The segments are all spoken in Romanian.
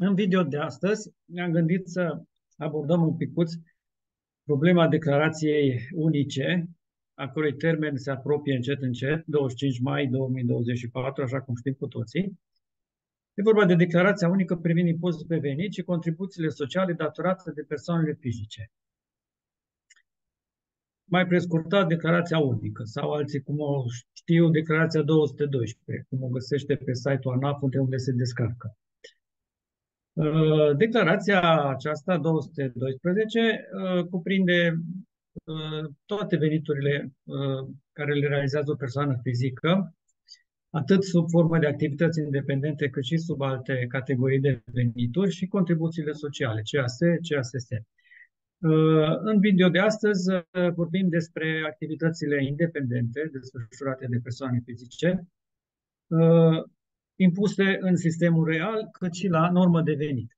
În video de astăzi ne-am gândit să abordăm un picuț problema declarației unice, a cărui termen se apropie încet, încet, 25 mai 2024, așa cum știm cu toții. E vorba de declarația unică privind impozitul pe venit și contribuțiile sociale datorate de persoanele fizice. Mai prescurtat, declarația unică, sau alții cum o știu, declarația 212, cum o găsește pe site-ul ANAF, unde se descarcă. Declarația aceasta, 212, cuprinde toate veniturile care le realizează o persoană fizică, atât sub formă de activități independente, cât și sub alte categorii de venituri și contribuțiile sociale, CAS, CASS. În video de astăzi vorbim despre activitățile independente desfășurate de persoane fizice, impuse în sistemul real, cât și la normă de venit.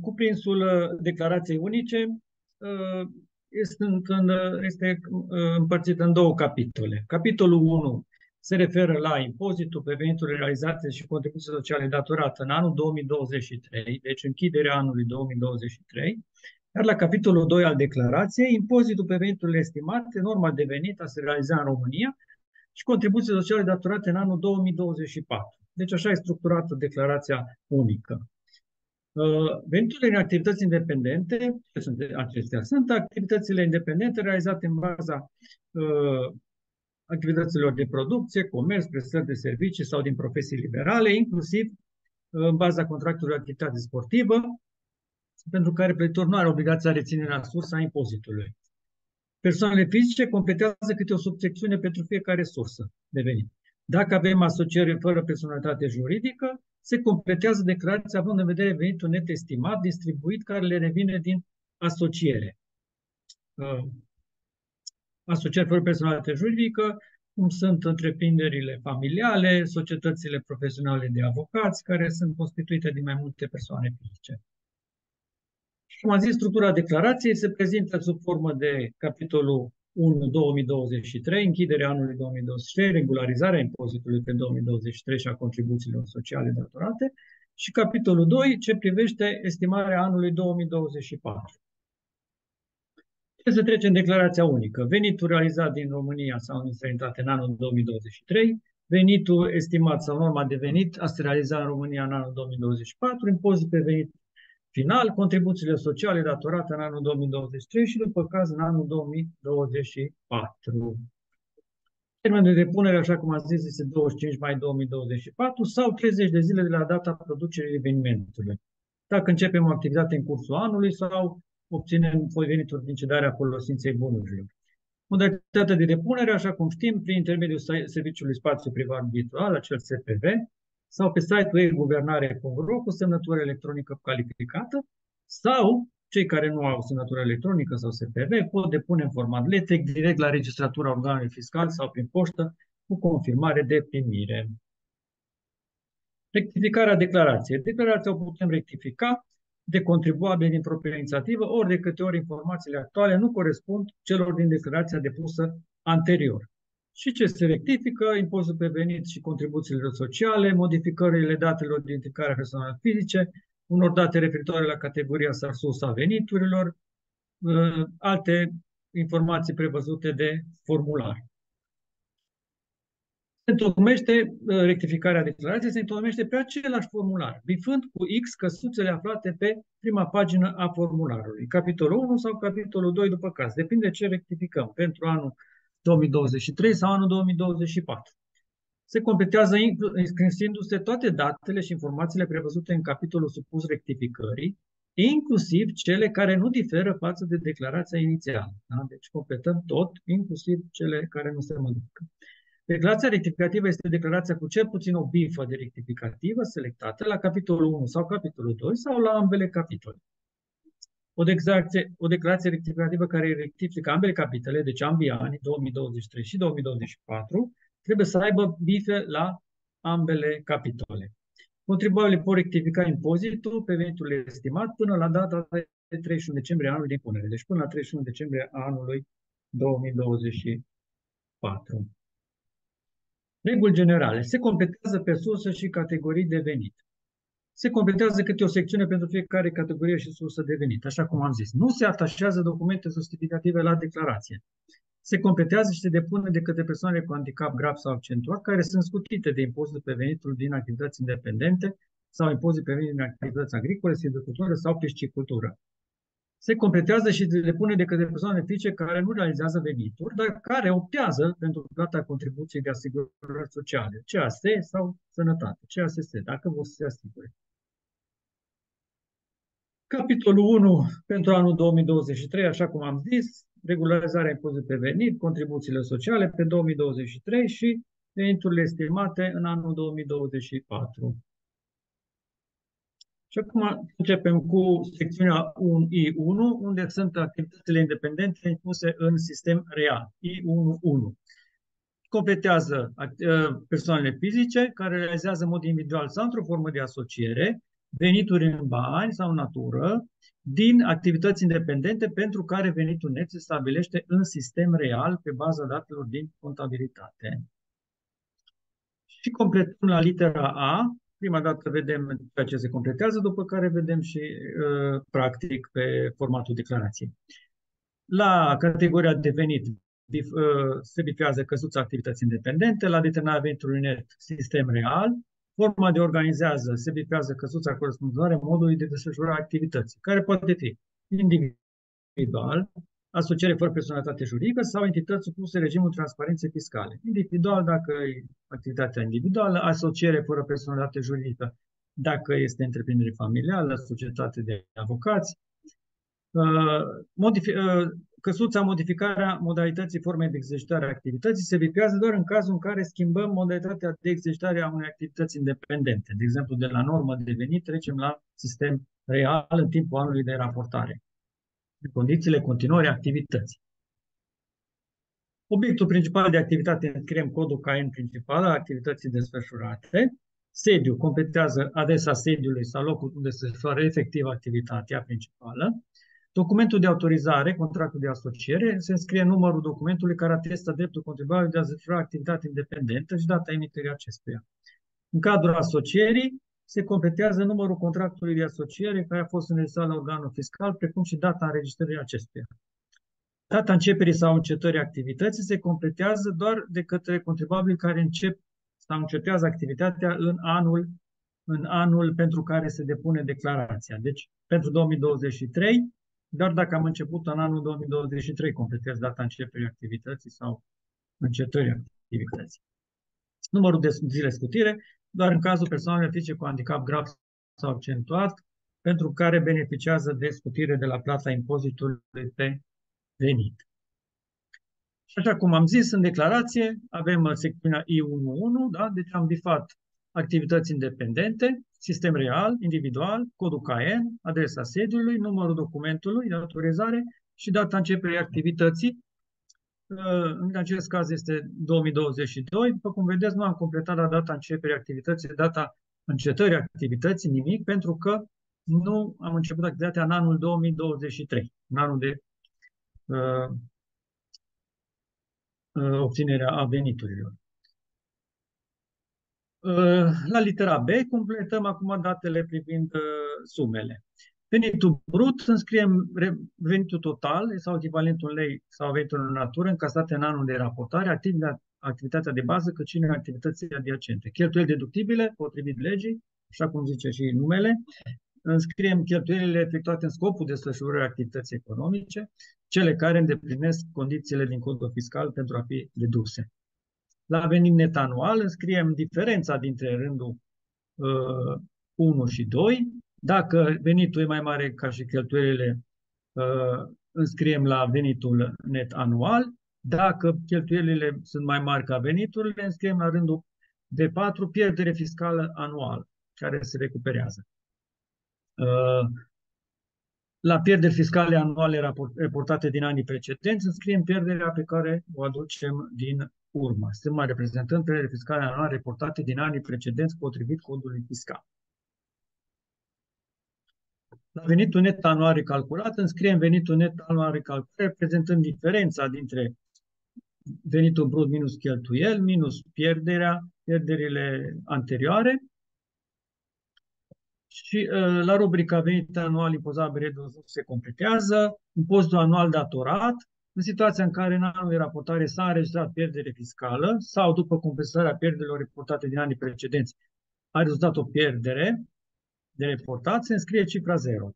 Cuprinsul declarației unice este împărțit în două capitole. Capitolul 1 se referă la impozitul pe veniturile realizate și contribuții sociale datorate în anul 2023, deci închiderea anului 2023, iar la capitolul 2 al declarației, impozitul pe veniturile estimate, norma de venit a se realiza în România și contribuții sociale datorate în anul 2024. Deci așa e structurată declarația unică. Veniturile în activități independente, acestea sunt activitățile independente realizate în baza activităților de producție, comerț, prestări de servicii sau din profesii liberale, inclusiv în baza contractului de activitate sportivă, pentru care plătitorul nu are obligația reținerea în sursa impozitului. Persoanele fizice completează câte o subsecțiune pentru fiecare sursă de venit. Dacă avem asociere fără personalitate juridică, se completează declarația având în vedere venitul net estimat, distribuit, care le revine din asociere. Asociere fără personalitate juridică, cum sunt întreprinderile familiale, societățile profesionale de avocați, care sunt constituite din mai multe persoane fizice. Cum am zis, structura declarației se prezintă sub formă de capitolul 1-2023, închiderea anului 2023, regularizarea impozitului pe 2023 și a contribuțiilor sociale datorate, și capitolul 2, ce privește estimarea anului 2024. Ce se trece în declarația unică? Venitul realizat din România sau în străinătate în anul 2023, venitul estimat sau norma de venit a se realiza în România în anul 2024, impozit pe venit final, contribuțiile sociale datorate în anul 2023 și, după caz, în anul 2024. Termenul de depunere, așa cum am zis, este 25 mai 2024 sau 30 de zile de la data producerii evenimentului, dacă începem o activitate în cursul anului sau obținem venituri din cedarea folosinței bunurilor. Modalitatea de depunere, așa cum știm, prin intermediul Serviciului Spațiu Privat Virtual, acel SPV, sau pe site-ul e-guvernare.ro cu semnătură electronică calificată, sau cei care nu au semnătură electronică sau SPV pot depune în format LETEC direct la registratura organului fiscal sau prin poștă cu confirmare de primire. Rectificarea declarației. Declarația o putem rectifica de contribuabili din propria inițiativă, ori de câte ori informațiile actuale nu corespund celor din declarația depusă anterior. Și ce se rectifică? Impozitul pe venit și contribuțiile sociale, modificările datelor de identificare a persoanelor fizice, unor date referitoare la categoria sau sursa veniturilor, alte informații prevăzute de formular. Se întocmește rectificarea declarației, se întocmește pe același formular, bifând cu X căsuțele aflate pe prima pagină a formularului, capitolul 1 sau capitolul 2 după caz, depinde ce rectificăm pentru anul 2023 sau anul 2024. Se completează înscriindu-se toate datele și informațiile prevăzute în capitolul supus rectificării, inclusiv cele care nu diferă față de declarația inițială. Da? Deci completăm tot, inclusiv cele care nu se modifică. Declarația rectificativă este declarația cu cel puțin o bifă de rectificativă selectată la capitolul 1 sau capitolul 2 sau la ambele capitole. O declarație rectificativă care rectifică ambele capitole, deci ambii ani, 2023 și 2024, trebuie să aibă bife la ambele capitole. Contribuabilii pot rectifica impozitul pe venitul estimat până la data de 31 decembrie anului de impunere, deci până la 31 decembrie anului 2024. 4. Reguli generale. Se completează pe sursă și categorii de venit. Se completează câte o secțiune pentru fiecare categorie și sursă de venit, așa cum am zis. Nu se atașează documente justificative la declarație. Se completează și se depune de către persoanele cu handicap grav sau accentuat, care sunt scutite de impozitul pe venitul din activități independente sau impozitul pe venit din activități agricole, silvicultură sau piscicultură. Se completează și se depune de către persoane fizice care nu realizează venituri, dar care optează pentru plata contribuției de asigurări sociale, CAS sau sănătate, CASS, dacă vor să se asigure. Capitolul 1 pentru anul 2023, așa cum am zis, regularizarea impozitului pe venit, contribuțiile sociale pe 2023 și veniturile estimate în anul 2024. Și acum începem cu secțiunea 1I1, unde sunt activitățile independente impuse în sistem real, I1.1. Completează persoanele fizice care realizează în mod individual sau într-o formă de asociere venituri în bani sau natură din activități independente pentru care venitul net se stabilește în sistem real pe baza datelor din contabilitate. Și completăm la litera A. Prima dată vedem ceea ce se completează, după care vedem și practic pe formatul declarației. La categoria de venit se bifează căsuța activități independente, la determinarea venitului net sistem real, forma de organizează se bifează căsuța corespunzătoare modului de desfășurare a activității, care poate fi individual, asociere fără personalitate juridică sau entități supuse regimul transparenței fiscale. Individual, dacă e activitatea individuală, asociere fără personalitate juridică, dacă este întreprindere familială, societate de avocați. Căsuța modificarea modalității formei de exercitare a activității se bifează doar în cazul în care schimbăm modalitatea de exercitare a unei activități independente. De exemplu, de la normă de venit trecem la sistem real în timpul anului de raportare. În condițiile continuării activității. Obiectul principal de activitate înscriem codul CAEN principal al activității desfășurate. Sediu completează adresa sediului sau locul unde se desfășoară efectiv activitatea principală. Documentul de autorizare, contractul de asociere, se înscrie numărul documentului care atestă dreptul contribuabilului de a desfășura activitate independentă și data emiterii acestuia. În cadrul asocierii, se completează numărul contractului de asociere care a fost înregistrat la organul fiscal, precum și data înregistrării acestuia. Data începerii sau încetării activității se completează doar de către contribuabili care încep sau încetează activitatea în anul pentru care se depune declarația. Deci, pentru 2023, doar dacă am început în anul 2023, completez data începerii activității sau încetării activității. Numărul de zile scutire, doar în cazul persoanelor fizice cu handicap grav sau accentuat, pentru care beneficiază de scutire de la plata impozitului pe venit. Și așa cum am zis, în declarație avem secțiunea I1.1, da? Deci am bifat activități independente, sistem real, individual, codul CAEN, adresa sediului, numărul documentului de autorizare și data începerii activității. În acest caz este 2022. După cum vedeți, nu am completat la data începerii activității, data încetării activității, nimic, pentru că nu am început activitatea în anul 2023, în anul de obținerea a veniturilor. La litera B completăm acum datele privind sumele. Venitul brut, înscriem venitul total sau echivalentul în lei sau venitul în natură încasate în anul de raportare, activitatea de bază, cât și în activitățile adiacente. Cheltuieli deductibile, potrivit legii, așa cum zice și numele, înscriem cheltuielile efectuate în scopul desfășurării activității economice, cele care îndeplinesc condițiile din codul fiscal pentru a fi deduse. La venit net anual, înscriem diferența dintre rândul 1 și 2. Dacă venitul e mai mare ca și cheltuielile, înscriem la venitul net anual. Dacă cheltuielile sunt mai mari ca veniturile, înscriem la rândul de 4, pierdere fiscală anuală, care se recuperează. La pierderi fiscale anuale reportate din anii precedenți, înscriem pierderea pe care o aducem din urmă. Sunt mai reprezentând pierderi fiscale anuale reportate din anii precedenți potrivit codului fiscal. La venitul net anual recalculat, înscriem venitul net anual recalculat, reprezentând diferența dintre venitul brut minus cheltuieli, minus pierderile anterioare. Și la rubrica venit anual impozabil redus se completează impozitul anual datorat, în situația în care în anul de raportare s-a înregistrat pierdere fiscală sau după compensarea pierderilor reportate din anii precedenți a rezultat o pierdere de reportat, se înscrie cifra 0.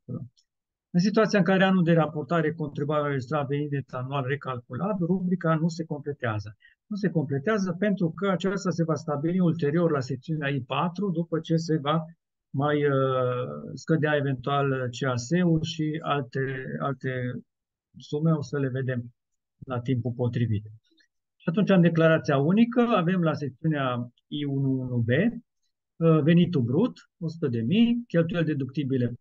În situația în care anul de raportare contribuabil a înregistrat venit anual recalculat, rubrica nu se completează. Nu se completează pentru că aceasta se va stabili ulterior la secțiunea I4 după ce se va mai scădea eventual CAS-ul și alte sume, o să le vedem la timpul potrivit. Și atunci, în declarația unică, avem la secțiunea I11B venitul brut, 100.000, cheltuieli deductibile, 40.000,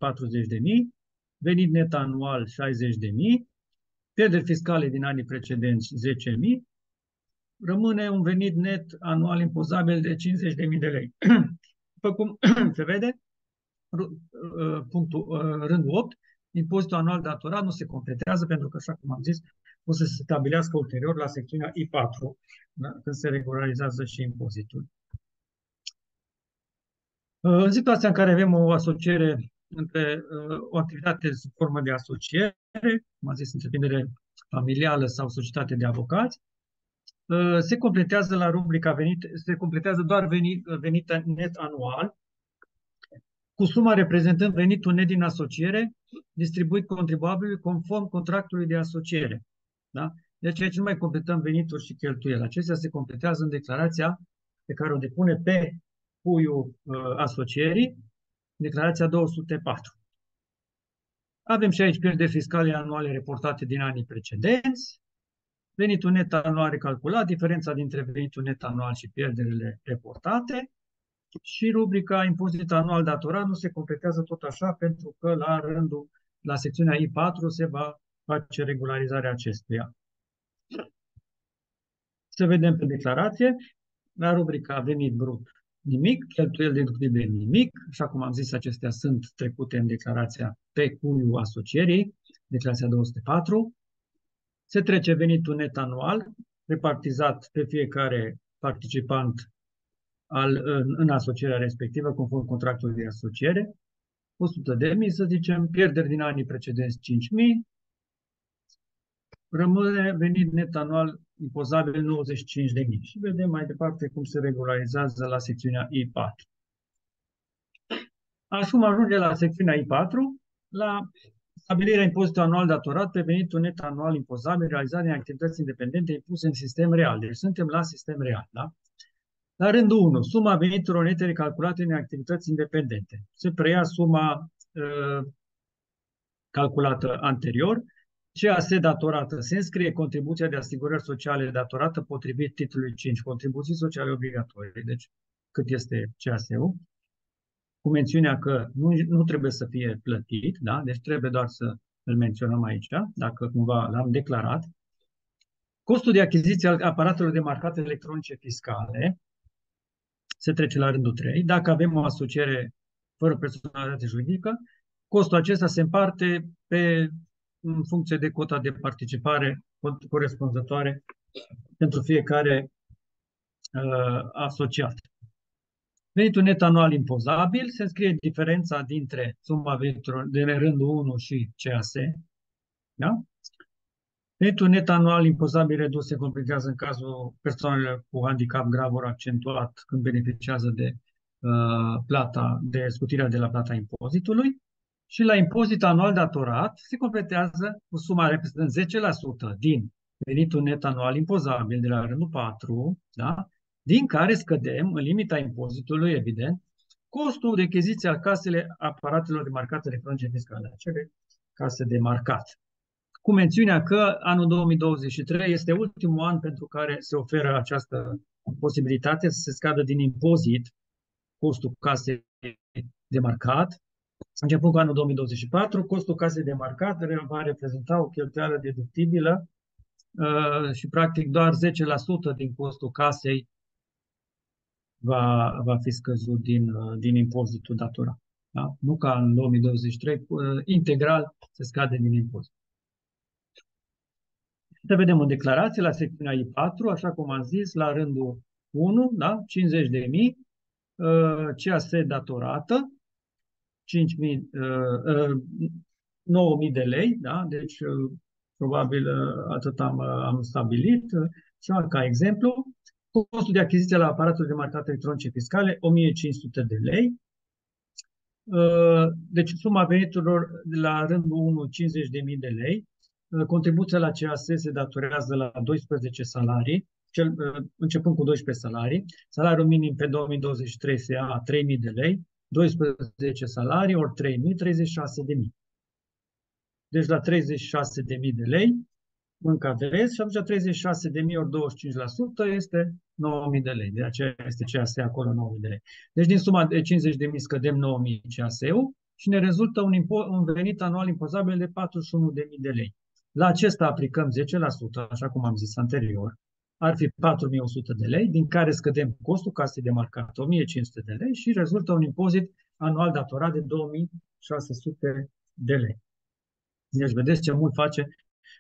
venit net anual, 60.000, pierderi fiscale din anii precedenți, 10.000, rămâne un venit net anual impozabil de 50.000 de lei. După cum se vede, rândul 8, impozitul anual datorat nu se completează pentru că, așa cum am zis, o să se stabilească ulterior la secțiunea I4, da? Când se regularizează și impozitul. În situația în care avem o asociere între o activitate sub formă de asociere, cum am zis, întreprindere familială sau societate de avocați, se completează la rubrica venit, se completează doar venit net anual, cu suma reprezentând venitul net din asociere, distribuit contribuabilului conform contractului de asociere. Da? Deci aici nu mai completăm venituri și cheltuieli. Acestea se completează în declarația pe care o depune pe puiul asocierii, declarația 204. Avem și aici pierderi fiscale anuale reportate din anii precedenți, venitul net anual recalculat, diferența dintre venitul net anual și pierderile reportate, și rubrica impozit anual datorat nu se completează tot așa pentru că la secțiunea I4 se va face regularizarea acestuia. Să vedem pe declarație. La rubrica venit brut nimic, cheltuieli deductibile nimic, așa cum am zis, acestea sunt trecute în declarația pe cuiu asocierii, declarația 204. Se trece venitul net anual, repartizat pe fiecare participant în asocierea respectivă, conform contractului de asociere, 100.000, să zicem, pierderi din anii precedenți, 5.000, rămâne venit net anual impozabil 95.000. Și vedem mai departe cum se regularizează la secțiunea I4. Acum ajunge la secțiunea I4, la stabilirea impozitului anual datorat pe venitul net anual impozabil realizat din activități independente impuse în sistem real. Deci suntem la sistem real, da? La rândul 1, suma veniturilor nete recalculate în activități independente. Se preia suma calculată anterior, CAS datorată. Se înscrie contribuția de asigurări sociale datorată potrivit titlului 5, contribuții sociale obligatorii, deci cât este CAS-ul, cu mențiunea că nu trebuie să fie plătit, da? Deci trebuie doar să îl menționăm aici, dacă cumva l-am declarat. Costul de achiziție al aparatelor de marcate electronice fiscale, se trece la rândul 3. Dacă avem o asociere fără personalitate juridică, costul acesta se împarte în funcție de cota de participare corespunzătoare pentru fiecare asociat. Venitul net anual impozabil se înscrie diferența dintre suma veniturilor de rândul 1 și CAS. Da? Venitul net anual impozabil redus se completează în cazul persoanelor cu handicap grav ori accentuat când beneficiază de scutirea de la plata impozitului. Și la impozit anual datorat se completează cu suma reprezentând 10% din venitul net anual impozabil de la rândul 4, da? Din care scădem, în limita impozitului, evident, costul de achiziție al casele aparatelor de marcate electronice fiscale, acele case de marcat, cu mențiunea că anul 2023 este ultimul an pentru care se oferă această posibilitate să se scadă din impozit costul casei de marcat. Începând cu anul 2024, costul casei de marcat va reprezenta o cheltuială deductibilă și practic doar 10% din costul casei va fi scăzut din impozitul datorat. Da? Nu ca în 2023, integral se scade din impozit. Să vedem o declarație la secțiunea I4, așa cum am zis, la rândul 1, da? 50.000, CAS datorată, 9.000 de lei, da? Deci probabil atât am stabilit. Și ca exemplu, costul de achiziție la aparatul de marcate electronice fiscale, 1.500 de lei. Deci suma veniturilor la rândul 1, 50.000 de lei. Contribuția la CAS se datorează la 12 salarii, începând cu 12 salarii. Salariul minim pe 2023 se ia la 3.000 de lei, 12 salarii ori 3.000, 36.000. Deci la 36.000 de lei încadrez și atunci 36.000 ori 25% este 9.000 de lei. De aceea este CAS acolo 9.000 de lei. Deci din suma de 50.000 scădem 9.000 CAS-ul și ne rezultă un venit anual impozabil de 41.000 de lei. La acesta aplicăm 10%, așa cum am zis anterior, ar fi 4.100 de lei, din care scădem costul casei de marcat 1.500 de lei și rezultă un impozit anual datorat de 2.600 de lei. Deci vedeți ce mult face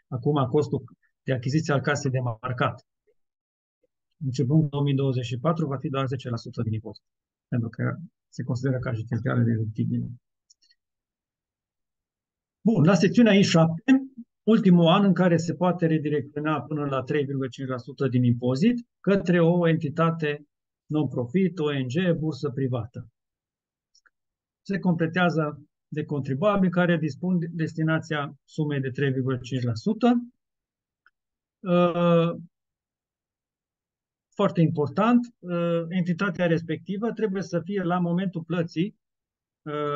acum costul de achiziție al casei de marcat. Începând cu 2024 va fi doar 10% din impozit, pentru că se consideră ca și cheltuială deductibilă. Bun, la secțiunea I7, ultimul an în care se poate redirecționa până la 3,5% din impozit către o entitate non-profit, ONG, bursă privată. Se completează de contribuabili care dispun de destinația sumei de 3,5%. Foarte important, entitatea respectivă trebuie să fie la momentul plății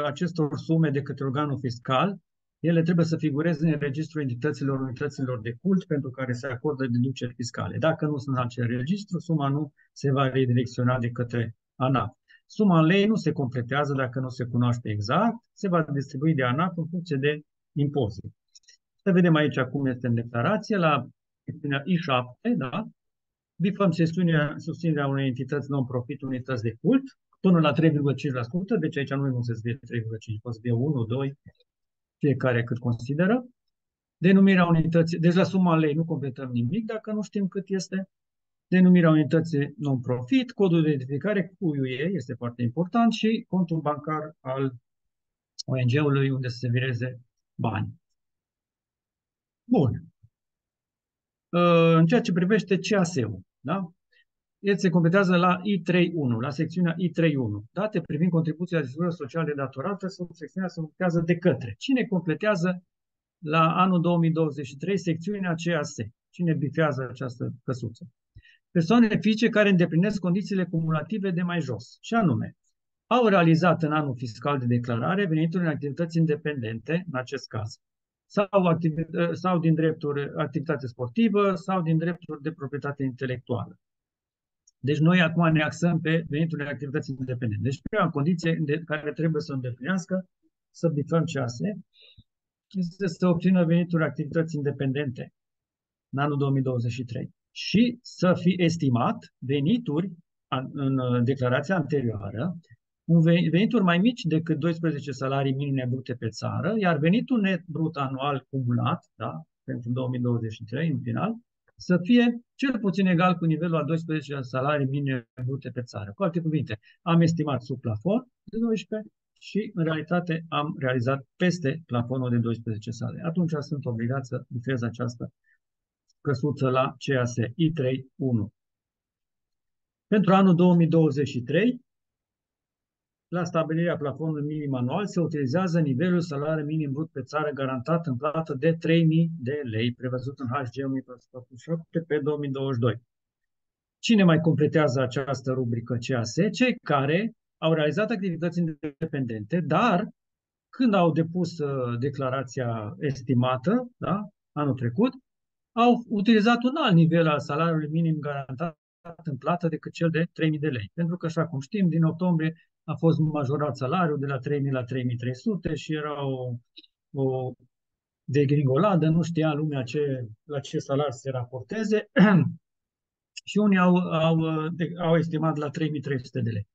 acestor sume de către organul fiscal. Ele trebuie să figureze în registrul entităților, unităților de cult pentru care se acordă deduceri fiscale. Dacă nu sunt în acel registru, suma nu se va redirecționa de către ANAF. Suma în lei nu se completează dacă nu se cunoaște exact, se va distribui de ANAF în funcție de impozit. Să vedem aici cum este în declarație. La secțiunea I7, da? Bifăm susținerea unei entități non-profit, unități de cult, până la 3,5%, deci aici nu se scrie 3,5%, poate să fie 1, 2, fiecare cât consideră. Denumirea unității, deci la suma lei nu completăm nimic dacă nu știm cât este. Denumirea unității non-profit, codul de identificare cu UE este foarte important și contul bancar al ONG-ului unde se vireze bani. Bun. În ceea ce privește CAS-ul, da? El se completează la I3.1, la secțiunea I3.1. Date privind contribuția de asigurări sociale datorată, subsecțiunea se completează de către. Cine completează la anul 2023 secțiunea CAS? Cine bifează această căsuță? Persoane fizice care îndeplinesc condițiile cumulative de mai jos, și anume, au realizat în anul fiscal de declarare venituri în activități independente, în acest caz, sau din drepturi activitate sportivă, sau din drepturi de proprietate intelectuală. Deci noi acum ne axăm pe veniturile activității independente. Deci prima condiție care trebuie să îndeplinească, să bifăm CAS, este să obțină venituri activității independente în anul 2023 și să fi estimat venituri în declarația anterioară, venituri mai mici decât 12 salarii minime brute pe țară, iar venitul net brut anual cumulat, da, pentru 2023 în final, să fie cel puțin egal cu nivelul a 12 salarii minime brute pe țară. Cu alte cuvinte, am estimat sub plafon de 12 și, în realitate, am realizat peste plafonul de 12 salarii. Atunci sunt obligat să bifez această căsuță la CAS I3.1. Pentru anul 2023, la stabilirea plafonului minim anual, se utilizează nivelul salariului minim brut pe țară garantat în plată de 3.000 de lei, prevăzut în HG 1447 pe 2022. Cine mai completează această rubrică CAS? Cei care au realizat activități independente, dar când au depus declarația estimată, da, anul trecut, au utilizat un alt nivel al salariului minim garantat în plată decât cel de 3.000 de lei. Pentru că, așa cum știm, din octombrie a fost majorat salariul de la 3.000 la 3.300 și era o degringoladă, nu știa lumea la ce salariu se raporteze și unii au estimat la 3.300 de lei.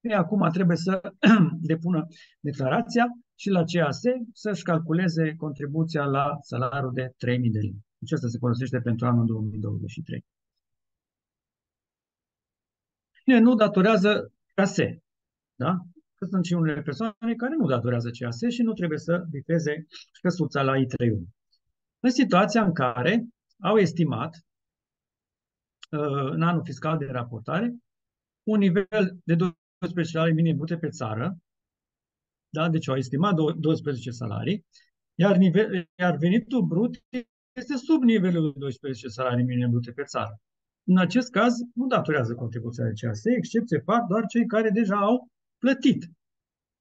Ei, acum trebuie să depună declarația și la CAS să-și calculeze contribuția la salariul de 3.000 de lei. Aceasta se folosește pentru anul 2023. Cine nu datorează CAS, da? Că sunt și unele persoane care nu datorează CAS și nu trebuie să bifeze căsuța la I31. În situația în care au estimat în anul fiscal de raportare un nivel de 12 salarii minime brute pe țară, da? Deci au estimat 12 salarii, iar venitul brut este sub nivelul de 12 salarii minime brute pe țară. În acest caz, nu datorează contribuția de CAS, excepție fac doar cei care deja au plătit.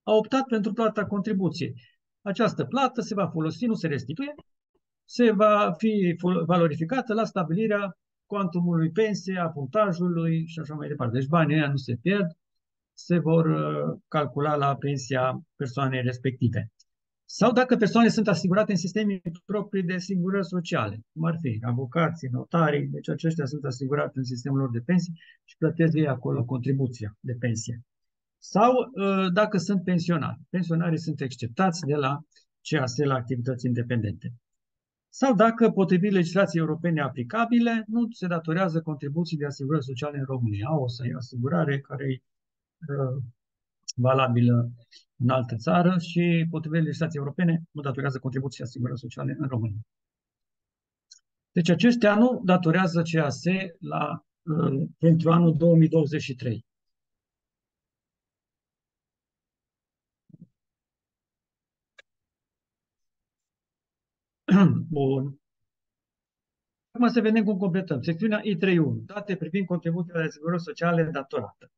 Au optat pentru plata contribuției. Această plată se va folosi, nu se restituie, se va fi valorificată la stabilirea cuantumului pensiei, a punctajului și așa mai departe. Deci banii ăia nu se pierd, se vor calcula la pensia persoanei respective. Sau dacă persoane sunt asigurate în sisteme proprii de asigurări sociale, cum ar fi avocații, notarii, deci aceștia sunt asigurați în sistemul lor de pensii și plătesc ei acolo contribuția de pensie. Sau dacă sunt pensionari. Pensionarii sunt exceptați de la CAS la activități independente. Sau dacă, potrivit legislației europene aplicabile, nu se datorează contribuții de asigurări sociale în România. Au o asigurare care e valabilă în altă țară și, potrivit legislației europene, nu datorează contribuții de asigurări sociale în România. Deci aceștia nu datorează CAS pentru anul 2023. Bun. Acum să vedem cum completăm. Secțiunea I31. Date privind contribuția de asigurări sociale datorată.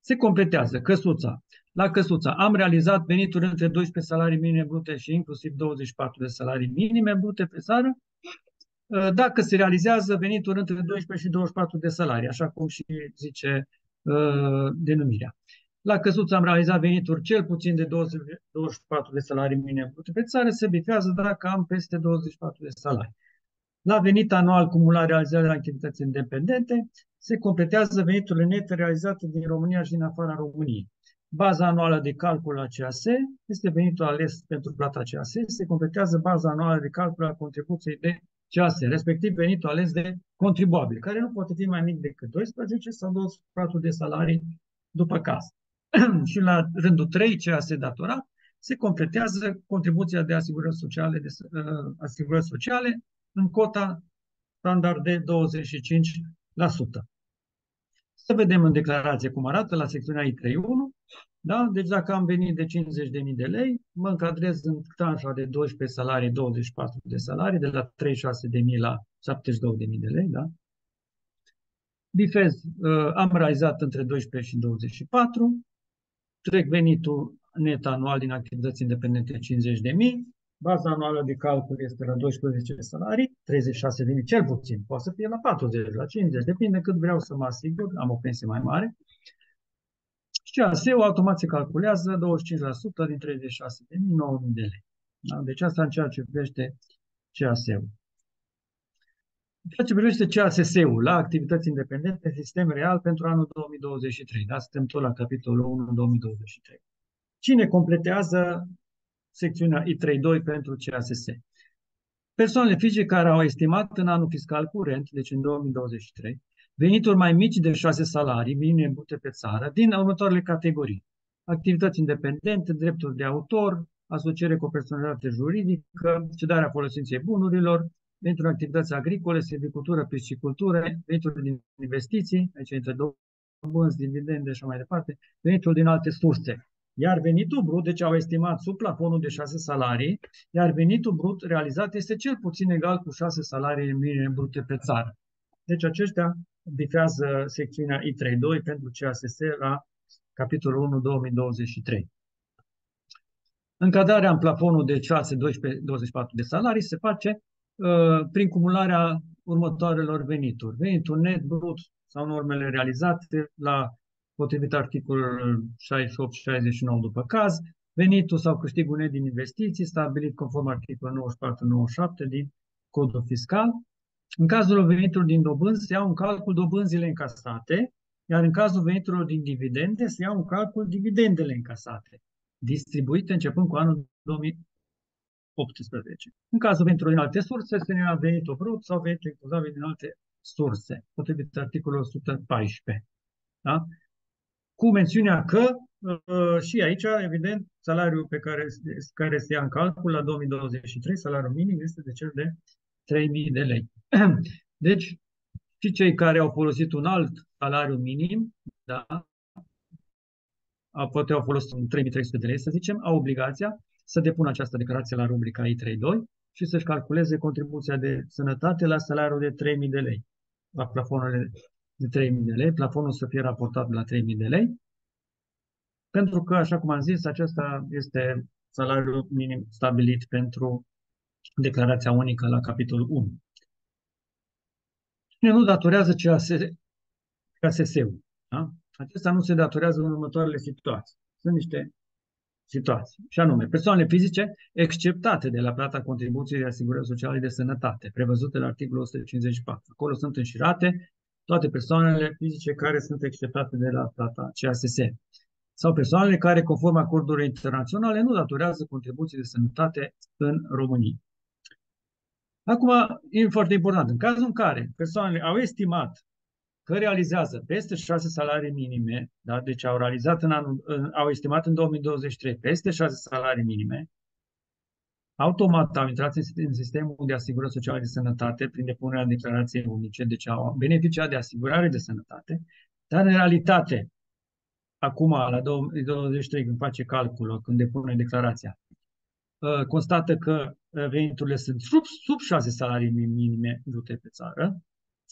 Se completează căsuța. La căsuța am realizat venituri între 12 salarii minime brute și inclusiv 24 de salarii minime brute pe țară. Dacă se realizează venituri între 12 și 24 de salarii, așa cum și zice denumirea. La căsuță am realizat venituri cel puțin de 24 de salarii minime brute pe țară, se bifează dacă am peste 24 de salarii. La venit anual cumulat realizat de activități independente, se completează veniturile nete realizate din România și din afara României. Baza anuală de calcul a CAS este venitul ales pentru plata CAS, se completează baza anuală de calcul a contribuției de CAS, respectiv venitul ales de contribuabil, care nu poate fi mai mic decât 12 sau 24 de salarii după CAS. Și la rândul 3, CAS datorat, se completează contribuția de asigurări sociale, în cota standard de 25%. Să vedem în declarație cum arată la secțiunea I31. Da? Deci dacă am venit de 50.000 de lei, mă încadrez în tranșa de 12 salarii, 24 de salarii, de la 36.000 la 72.000 de lei. Da? Bifez, am realizat între 12 și 24. Trec venitul net anual din activități independente 50.000. Baza anuală de calcul este la 12 salarii, 36.000 cel puțin. Poate să fie la 40, la 50, depinde cât vreau să mă asigur, am o pensie mai mare. Și CAS-ul automat se calculează 25% din 36.000, 9.000 de lei. Da? Deci asta în ceea ce privește CAS-ul. În ceea ce privește CASS-ul la activități independente, sistem real pentru anul 2023. Da? Suntem tot la capitolul 1 2023. Cine completează secțiunea I32 pentru CASS? Persoanele fizice care au estimat în anul fiscal curent, deci în 2023, venituri mai mici de 6 salarii minime brute pe țară din următoarele categorii: activități independente, drepturi de autor, asociere cu o personalitate juridică, cedarea folosinței bunurilor, venituri în activități agricole, silvicultură, piscicultură, venituri din investiții, aici între dobânzi, dividende și mai departe, venituri din alte surse. Iar venitul brut, deci au estimat sub plafonul de 6 salarii, iar venitul brut realizat este cel puțin egal cu 6 salarii minime brute pe țară. Deci aceștia bifează secțiunea I32 pentru CASS la capitolul 1 2023. Încadrarea în plafonul de 6, 12, 24 de salarii se face prin cumularea următoarelor venituri. Venitul net brut sau normele realizate la potrivit articolul 68-69 după caz, venitul sau câștigul net din investiții stabilit conform articolul 94-97 din codul fiscal. În cazul veniturilor din dobânzi se iau în calcul dobânzile încasate, iar în cazul veniturilor din dividende se iau în calcul dividendele încasate, distribuite începând cu anul 2000. 18. În cazul venitului din alte surse, se numea venitul brut sau venit recuzabil din alte surse, potrivit articolul 114. Da? Cu mențiunea că și aici, evident, salariul pe care se ia în calcul la 2023, salariul minim, este de cel de 3.000 de lei. Deci, și cei care au folosit un alt salariu minim, da, poate au folosit 3.300 de lei, să zicem, au obligația să depună această declarație la rubrica I32 și să-și calculeze contribuția de sănătate la salariul de 3.000 de lei, la plafonul de 3.000 de lei, plafonul să fie raportat la 3.000 de lei, pentru că, așa cum am zis, acesta este salariul minim stabilit pentru declarația unică la capitolul 1. Cine nu datorează CASS-ul. Da? Acesta nu se datorează în următoarele situații. Sunt niște situații, și anume, persoanele fizice exceptate de la plata contribuției de asigurări sociale de sănătate, prevăzute la articolul 154. Acolo sunt înșirate toate persoanele fizice care sunt exceptate de la plata CASS. Sau persoanele care, conform acordurilor internaționale, nu datorează contribuții de sănătate în România. Acum, e foarte important, în cazul în care persoanele au estimat că realizează peste 6 salarii minime, da? Deci au realizat au estimat în 2023 peste 6 salarii minime, automat au intrat în sistemul de asigurări sociale de sănătate prin depunerea declarației unice, deci au beneficiat de asigurare de sănătate, dar în realitate, acum, la 2023, când face calculul, când depune declarația, constată că veniturile sunt sub 6 salarii minime brute pe țară.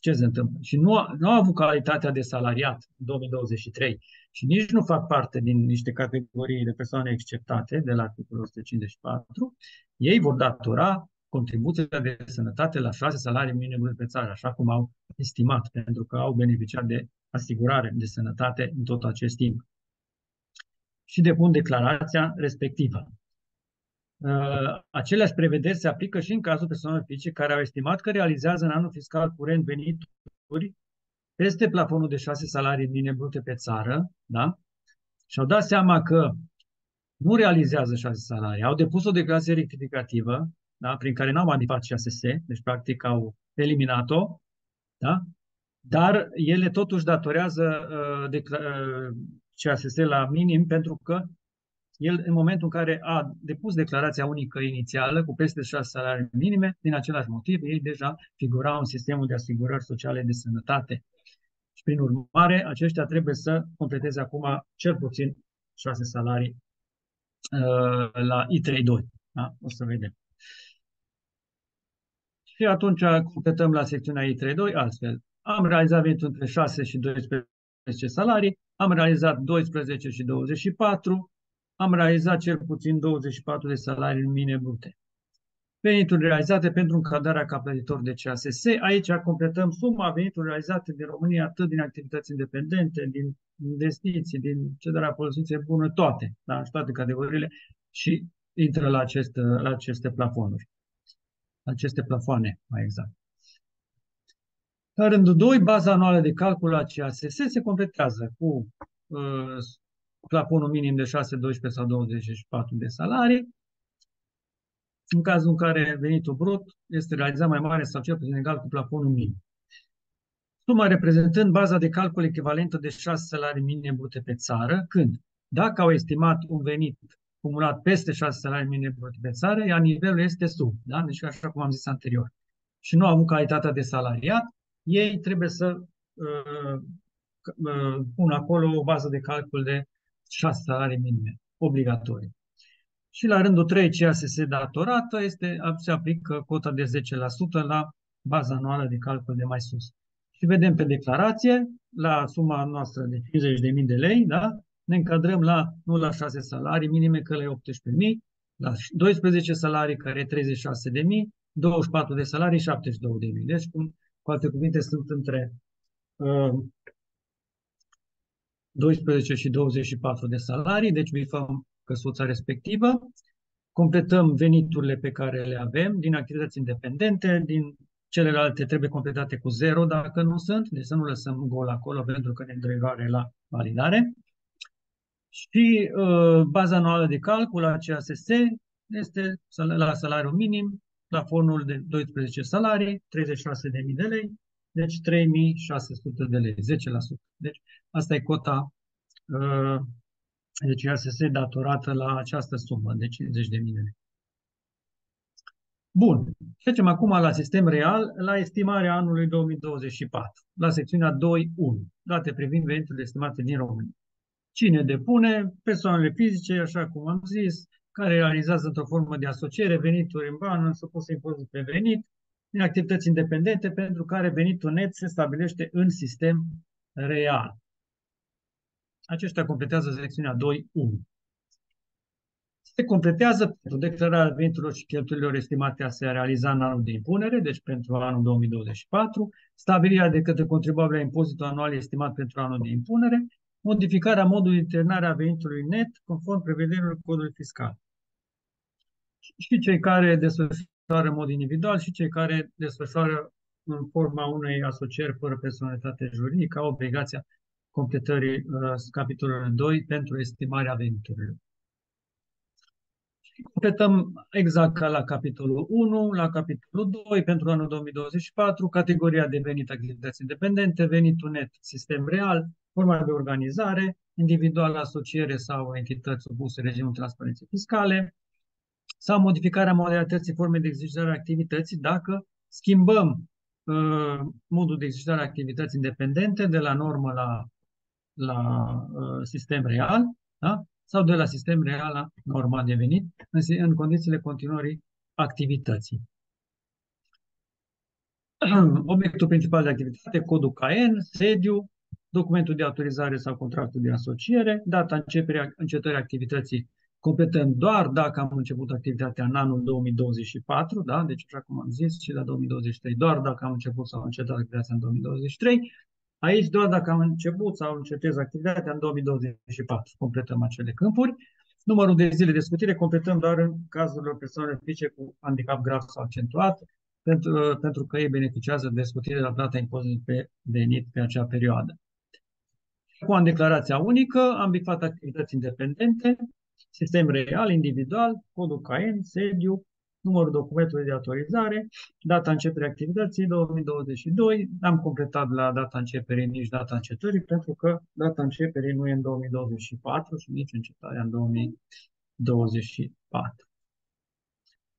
Ce se întâmplă? Și nu au avut calitatea de salariat în 2023 și nici nu fac parte din niște categorii de persoane exceptate de la articolul 154, ei vor datora contribuția de sănătate la 6 salarii minime pe țară, așa cum au estimat, pentru că au beneficiat de asigurare de sănătate în tot acest timp. Și depun declarația respectivă. Aceleași prevederi se aplică și în cazul persoanelor fizice care au estimat că realizează în anul fiscal curent venituri peste plafonul de 6 salarii minime brute pe țară, da? Și-au dat seama că nu realizează 6 salarii, au depus o declarație rectificativă, da? Prin care n-au manipulat CASS, deci practic au eliminat-o, da? Dar ele totuși datorează CASS la minim, pentru că el, în momentul în care a depus declarația unică inițială cu peste 6 salarii minime, din același motiv, ei deja figurau în sistemul de asigurări sociale de sănătate. Și, prin urmare, aceștia trebuie să completeze acum cel puțin 6 salarii la I32. Da? O să vedem. Și atunci completăm la secțiunea I32 astfel. Am realizat venituri între 6 și 12 salarii, am realizat 12 și 24, am realizat cel puțin 24 de salarii minime brute. Venituri realizate pentru încadrarea ca plătitor de CASS. Aici completăm suma venituri realizate din România, atât din activități independente, din investiții, din cederea folosinței bună, toate, da, în toate categoriile, și intră la, aceste plafonuri. Aceste plafoane, mai exact. La rândul 2, baza anuală de calcul a CASS se completează cu plafonul minim de 6, 12 sau 24 de salarii. În cazul în care venitul brut este realizat mai mare sau cel puțin egal cu plafonul minim. Suma reprezentând baza de calcul echivalentă de 6 salarii minime brute pe țară, când, dacă au estimat un venit cumulat peste 6 salarii minime brute pe țară, iar nivelul este sub, da? Deci așa cum am zis anterior, și nu au avut calitatea de salariat, ei trebuie să pună acolo o bază de calcul de 6 salarii minime, obligatorii. Și la rândul 3, CASS datorată se aplică cota de 10% la baza anuală de calcul de mai sus. Și vedem pe declarație, la suma noastră de 50.000 de lei, da? Ne încadrăm nu la 6 salarii minime, că la 18.000, la 12 salarii, care e 36.000, 24 de salarii, 72.000. Deci, cu alte cuvinte, sunt între 12 și 24 de salarii, deci bifăm căsuța respectivă, completăm veniturile pe care le avem din activități independente, din celelalte trebuie completate cu 0 dacă nu sunt, deci să nu lăsăm gol acolo pentru că ne dă eroare la validare. Și baza anuală de calcul a CASS este la salariul minim, plafonul de 12 salarii, 36.000 de lei, deci 3.600 de lei, 10%. Deci asta e cota deci ISS datorată la această sumă de 50.000 de lei. Bun, trecem acum la sistem real, la estimarea anului 2024, la secțiunea 2.1, date privind veniturile estimate din România. Cine depune? Persoanele fizice, așa cum am zis, care realizează într-o formă de asociere venituri în bani supuse impozitului pe venit din activități independente pentru care venitul net se stabilește în sistem real. Aceștia completează secțiunea 2.1. Se completează pentru declararea veniturilor și cheltuielilor estimate a se realiza în anul de impunere, deci pentru anul 2024, stabilirea de către contribuabil a impozitului anual estimat pentru anul de impunere, modificarea modului de internare a venitului net conform prevederilor codului fiscal. Și cei care desfășoară în mod individual și cei care desfășoară în forma unei asocieri fără personalitate juridică au obligația completării capitolului 2 pentru estimarea veniturilor. Completăm exact ca la capitolul 1, la capitolul 2 pentru anul 2024, categoria de venit activități independente, venitul net sistem real, forma de organizare, individual, asociere sau entități supuse regimul transparenței fiscale, sau modificarea modalității formei de exercitare a activității dacă schimbăm modul de exercitare a activității independente de la normă la sistem real, da? Sau de la sistem real la norma de venit, în condițiile continuării activității. Obiectul principal de activitate, codul CAEN, sediu, documentul de autorizare sau contractul de asociere, data încetării activității, completăm doar dacă am început activitatea în anul 2024, da? Deci așa cum am zis și la 2023, doar dacă am început sau încetat activitatea în 2023, aici doar dacă am început sau încetez activitatea în 2024, completăm acele câmpuri. Numărul de zile de scutire completăm doar în cazurile persoanelor fizice cu handicap grav sau accentuat, pentru că ei beneficiază de scutire la plata impozitului pe venit pe acea perioadă. Cu în declarația unică, am bifat activități independente, sistem real, individual, codul CAEN, sediu, numărul documentului de autorizare, data începerii activității 2022, am completat la data începerii nici data încetării, pentru că data începerii nu e în 2024 și nici încetarea în 2024.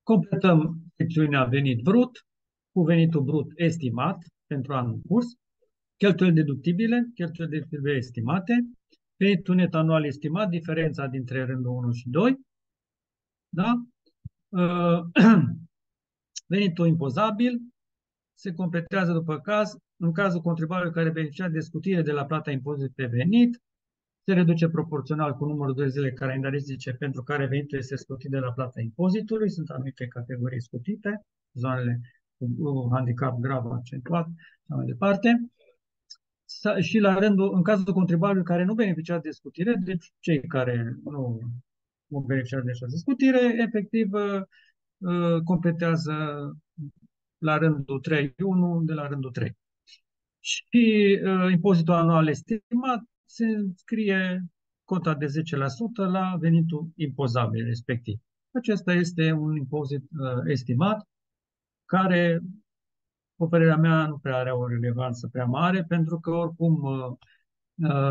Completăm secțiunea venit brut cu venitul brut estimat pentru anul în curs, cheltuieli deductibile, cheltuieli deductibile estimate, venitul net anual estimat, diferența dintre rândul 1 și 2, da? Venitul impozabil se completează după caz, în cazul contribuabilului care beneficia de scutire de la plata impozitului pe venit, se reduce proporțional cu numărul de zile calendaristice pentru care venitul este scutit de la plata impozitului, sunt anumite categorii scutite, zonele cu handicap grav accentuat, și mai departe. Și la rândul, în cazul contribuabilului care nu beneficia de scutire, deci cei care nu beneficiază de această scutire, efectiv completează la rândul 3, 1 de la rândul 3. Și impozitul anual estimat se înscrie cota de 10% la venitul impozabil respectiv. Acesta este un impozit estimat care, după părerea mea, nu prea are o relevanță prea mare, pentru că oricum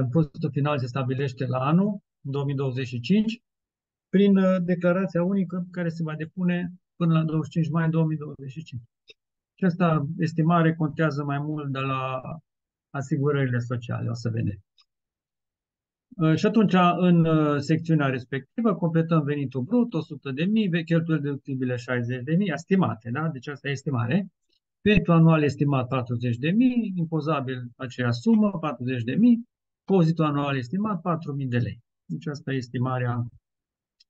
impozitul final se stabilește la anul 2025, prin declarația unică care se va depune până la 25 mai 2025. Această estimare contează mai mult de la asigurările sociale, o să vedem. Și atunci, în secțiunea respectivă, completăm venitul brut, 100.000, cheltuieli deductibile 60.000, estimate, da? Deci asta e estimare. Venitul anual estimat 40.000, impozabil aceea sumă, 40.000, impozitul anual estimat 4.000 de lei. Deci asta e estimarea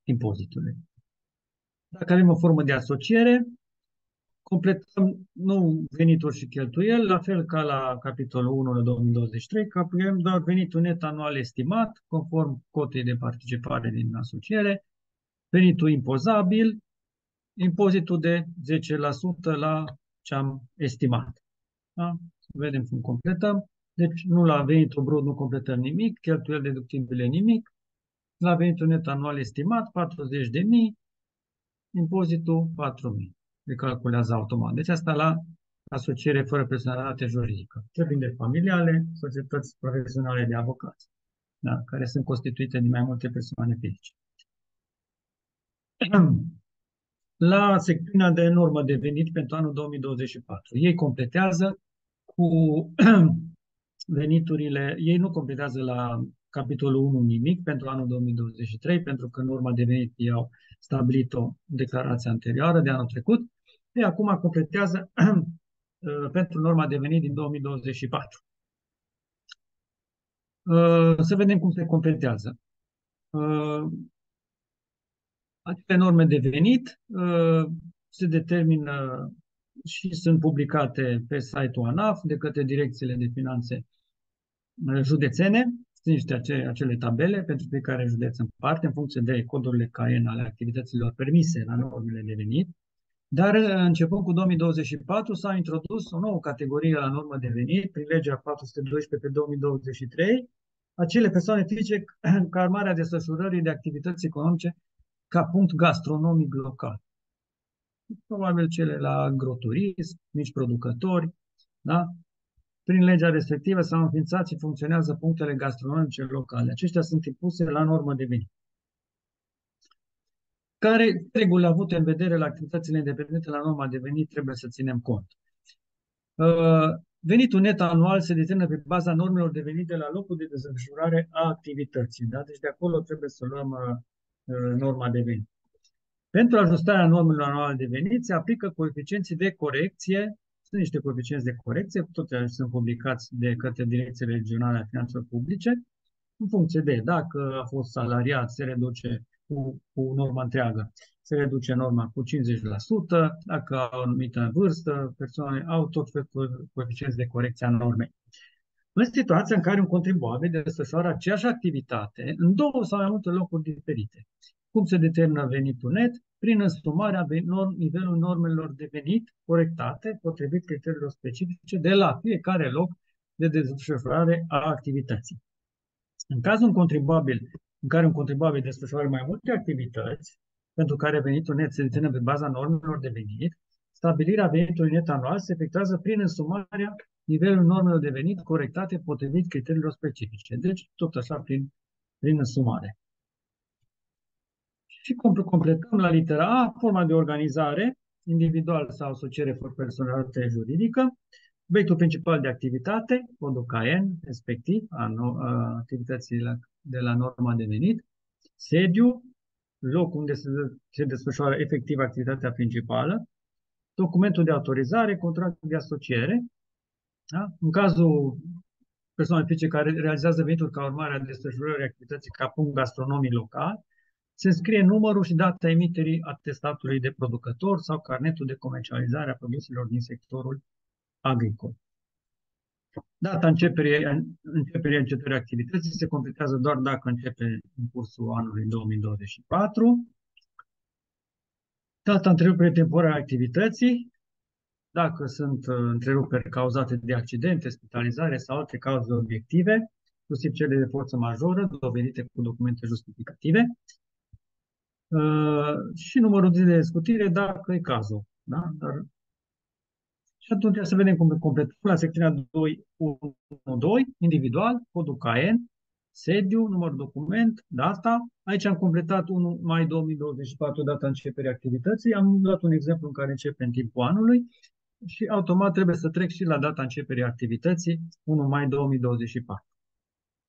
impozitului. Dacă avem o formă de asociere, completăm nou venituri și cheltuieli, la fel ca la capitolul 1 la 2023, că avem doar venitul net anual estimat, conform cotei de participare din asociere, venitul impozabil, impozitul de 10% la ce am estimat. Da? Vedem cum completăm. Deci nu la venitul brut nu completăm nimic, cheltuieli deductibile nimic, la venitul net anual estimat, 40.000, impozitul 4.000. Le calculează automat. Deci asta la asociere fără personalitate juridică. Întreprinderi familiale, societăți profesionale de avocați, da, care sunt constituite din mai multe persoane fizice. La secțiunea de normă de venit pentru anul 2024. Ei completează cu veniturile, ei nu completează la capitolul 1 nimic pentru anul 2023, pentru că norma de venit i-au stabilit-o declarația anterioară de anul trecut. De acum completează pentru norma de venit din 2024. Să vedem cum se completează. Aceste norme de venit se determină și sunt publicate pe site-ul ANAF de către direcțiile de finanțe județene. Sunt niște acele tabele pentru fiecare județ în parte, în funcție de codurile CAEN ale activităților permise la normele de venit. Dar începând cu 2024 s-a introdus o nouă categorie la normă de venit prin legea 412 pe 2023, acele persoane fizice ca urmare a desfășurării de activități economice ca punct gastronomic local. Probabil cele la agroturism, mici producători, da? Prin legea respectivă s-au înființat și funcționează punctele gastronomice locale. Aceștia sunt impuse la normă de venit. Care regulile avute în vedere la activitățile independente la norma de venit trebuie să ținem cont? Venitul net anual se determină pe baza normelor de venit de la locul de desfășurare a activității. Da? Deci de acolo trebuie să luăm norma de venit. Pentru ajustarea normelor anuale de venit se aplică coeficienții de corecție. Sunt niște coeficienți de corecție, toți sunt publicați de către direcțiile regionale a finanțelor publice, în funcție de dacă a fost salariat, se reduce cu norma întreagă, se reduce norma cu 50%, dacă au o anumită vârstă, persoane au tot felul coeficienți de corecție a normei. În situația în care un contribuabil desfășoară aceeași activitate în două sau mai multe locuri diferite. Cum se determină venitul net? Prin însumarea nivelul normelor de venit corectate, potrivit criteriilor specifice, de la fiecare loc de desfășurare a activității. În cazul în care un contribuabil desfășoară mai multe activități, pentru care venitul net se determină pe baza normelor de venit, stabilirea venitului net anual se efectuează prin însumarea nivelul normelor de venit corectate potrivit criteriilor specifice. Deci, tot așa, prin însumare. Și completăm la litera A, forma de organizare, individual sau asociere fără personalitate juridică, obiectul principal de activitate, codul CAEN, respectiv, activitățile de la norma de venit, sediu, loc unde se desfășoară efectiv activitatea principală, documentul de autorizare, contractul de asociere. Da? În cazul persoanei fizice care realizează venituri ca urmare a desfășurării activității ca punct gastronomic local, se înscrie numărul și data emiterii atestatului de producător sau carnetul de comercializare a produselor din sectorul agricol. Data începerii activității se completează doar dacă începe în cursul anului 2024. Data întreruperii temporare a activității, dacă sunt întreruperi cauzate de accidente, spitalizare sau alte cauze obiective, inclusiv cele de forță majoră, dovedite cu documente justificative. Și numărul de scutire, dacă e cazul. Da? Dar... Și atunci să vedem cum completăm la secțiunea 2.1.2, individual, codul CAEN, sediu, număr document, data. Aici am completat 1 mai 2024, data începerii activității. Am dat un exemplu în care începe în timpul anului și automat trebuie să trec și la data începerii activității, 1 mai 2024.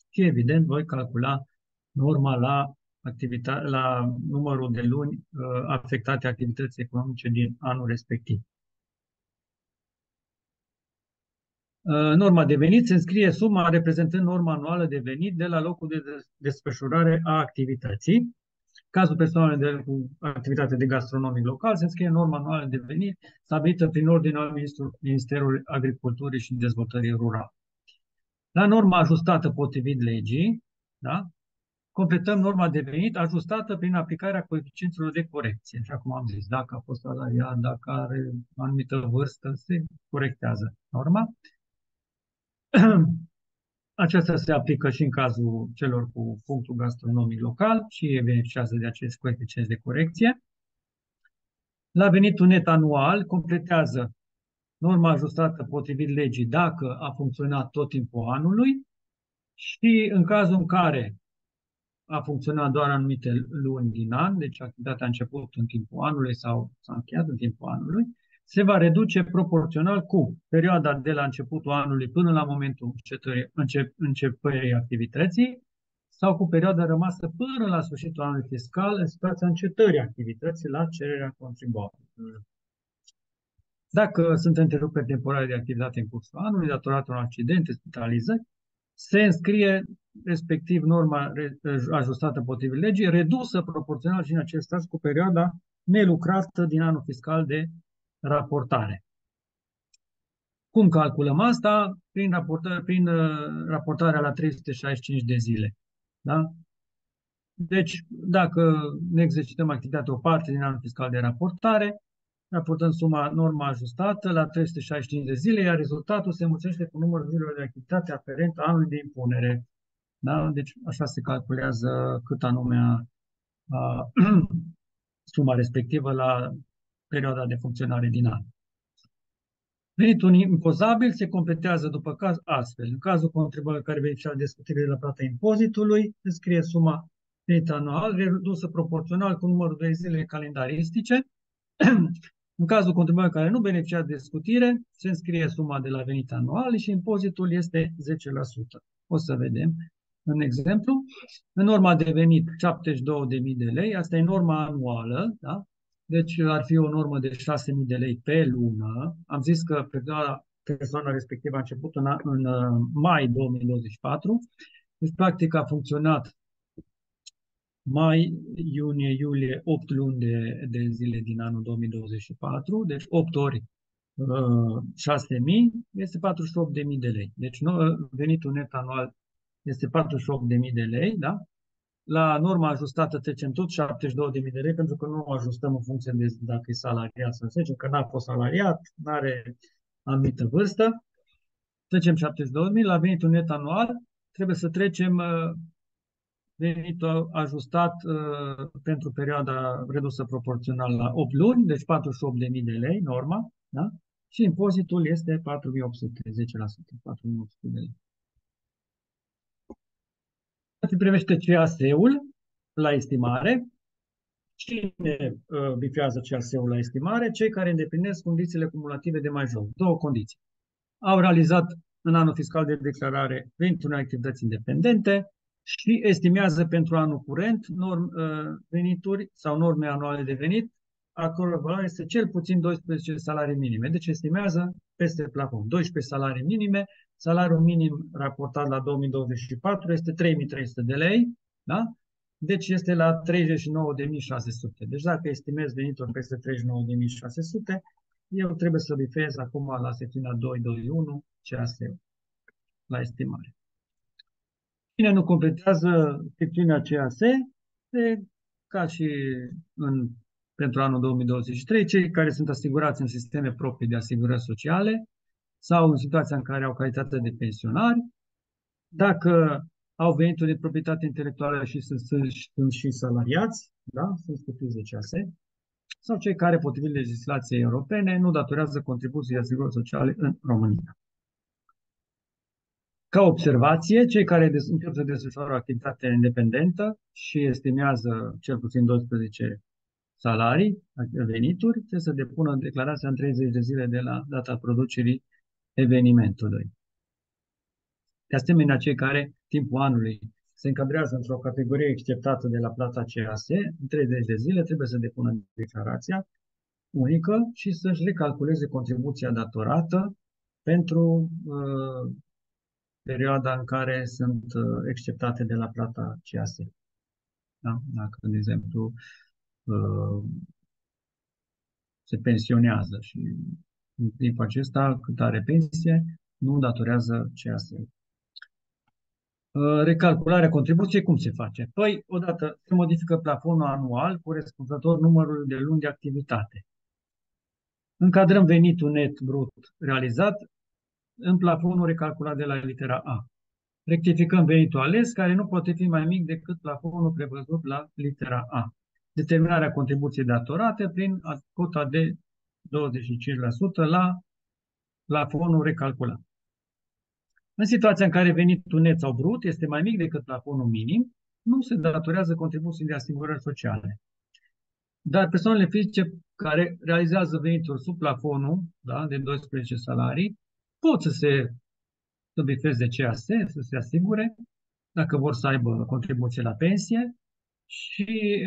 Și evident voi calcula norma la numărul de luni afectate activității economice din anul respectiv. Norma de venit se înscrie suma reprezentând norma anuală de venit de la locul de desfășurare a activității. Cazul persoanelor cu activitate de gastronomic local se înscrie norma anuală de venit stabilită prin ordinea Ministerului Agriculturii și Dezvoltării Rurale. La norma ajustată potrivit legii, da? Completăm norma de venit ajustată prin aplicarea coeficienților de corecție. Așa cum am zis, dacă a fost salariat, dacă are o anumită vârstă, se corectează norma. Aceasta se aplică și în cazul celor cu punctul gastronomic local și beneficiază de acest coeficient de corecție. La venitul net anual completează norma ajustată potrivit legii dacă a funcționat tot timpul anului și în cazul în care a funcționat doar anumite luni din an, deci activitatea a început în timpul anului sau s-a încheiat în timpul anului, se va reduce proporțional cu perioada de la începutul anului până la momentul începerii activității sau cu perioada rămasă până la sfârșitul anului fiscal în situația încetării activității la cererea contribuabilului. Dacă sunt întreruperi temporare de activitate în cursul anului, datorată unui accident, spitalizări, se înscrie respectiv norma ajustată potrivit legii, redusă proporțional și în acest caz cu perioada nelucrată din anul fiscal de raportare. Cum calculăm asta? Prin raportarea la 365 de zile. Da? Deci, dacă ne exercităm activitatea o parte din anul fiscal de raportare, raportăm norma ajustată la 365 de zile, iar rezultatul se mulțește cu numărul zilelor de activitate aferent anului de impunere. Da? Deci, așa se calculează cât anume suma respectivă la perioada de funcționare din an. Venitul impozabil se completează după caz astfel. În cazul contribuabilului care beneficiază de scutire la plata impozitului, se scrie suma venit anual redusă proporțional cu numărul de zile calendaristice. În cazul contribuabilului care nu beneficiază de scutire, se înscrie suma de la venit anual și impozitul este 10%. O să vedem în exemplu. În norma de venit 72.000 de lei, asta e norma anuală, da? Deci ar fi o normă de 6.000 de lei pe lună. Am zis că persoana respectivă a început în mai 2024. Deci, practic, a funcționat mai, iunie, iulie, 8 luni de zile din anul 2024. Deci 8 ori 6.000 este 48.000 de lei. Deci venitul net anual este 48.000 de lei, da? La norma ajustată trecem tot 72.000 de lei, pentru că nu o ajustăm în funcție de dacă e salariat sau zicem că n-a fost salariat, nu are anumită vârstă. Trecem 72.000, la venitul net anual trebuie să trecem venitul ajustat pentru perioada redusă proporțional la 8 luni, deci 48.000 de lei, norma, da? Și impozitul este 4.800, 10%, 4.800 de lei. Se privește CAS-ul la estimare. Cine bifează CAS-ul la estimare? Cei care îndeplinesc condițiile cumulative de mai jos. Două condiții. Au realizat în anul fiscal de declarare venituri unei activități independente și estimează pentru anul curent venituri sau norme anuale de venit, a căror valoare este cel puțin 12 salarii minime. Deci estimează peste plafon. 12 salarii minime, salariul minim raportat la 2024 este 3.300 de lei, da? Deci este la 39.600. Deci dacă estimez venituri peste 39.600, eu trebuie să bifez acum la secțiunea 221 CAS-ul la estimare. Cine nu completează secțiunea CAS, ca și pentru anul 2023, cei care sunt asigurați în sisteme proprii de asigurări sociale sau în situația în care au calitate de pensionari, dacă au venituri de proprietate intelectuală și sunt și salariați, da? Sunt scutuți de CAS, sau cei care, potrivit legislației europene, nu datorează contribuții de asigurări sociale în România. Ca observație, cei care încep să desfășoară o activitate independentă și estimează cel puțin 12 salarii, venituri, trebuie să depună declarația în 30 de zile de la data producerii evenimentului. De asemenea, cei care, timpul anului, se încadrează într-o categorie exceptată de la plata CAS, în 30 de zile trebuie să depună declarația unică și să-și recalculeze contribuția datorată pentru perioada în care sunt exceptate de la plata CAS. Da? Dacă, de exemplu, se pensionează și în timpul acesta, cât are pensie, nu datorează CAS-ul. Recalcularea contribuției, cum se face? Păi, odată se modifică plafonul anual corespunzător numărului de luni de activitate. Încadrăm venitul net brut realizat în plafonul recalculat de la litera A. Rectificăm venitul ales, care nu poate fi mai mic decât plafonul prevăzut la litera A. determinarea contribuției datorate prin cota de 25% la plafonul recalculat. În situația în care venitul net sau brut este mai mic decât plafonul minim, nu se datorează contribuții de asigurări sociale. Dar persoanele fizice care realizează venituri sub plafonul, da, de 12 salarii, pot să se subifeze CAS, să se asigure, dacă vor să aibă contribuție la pensie, și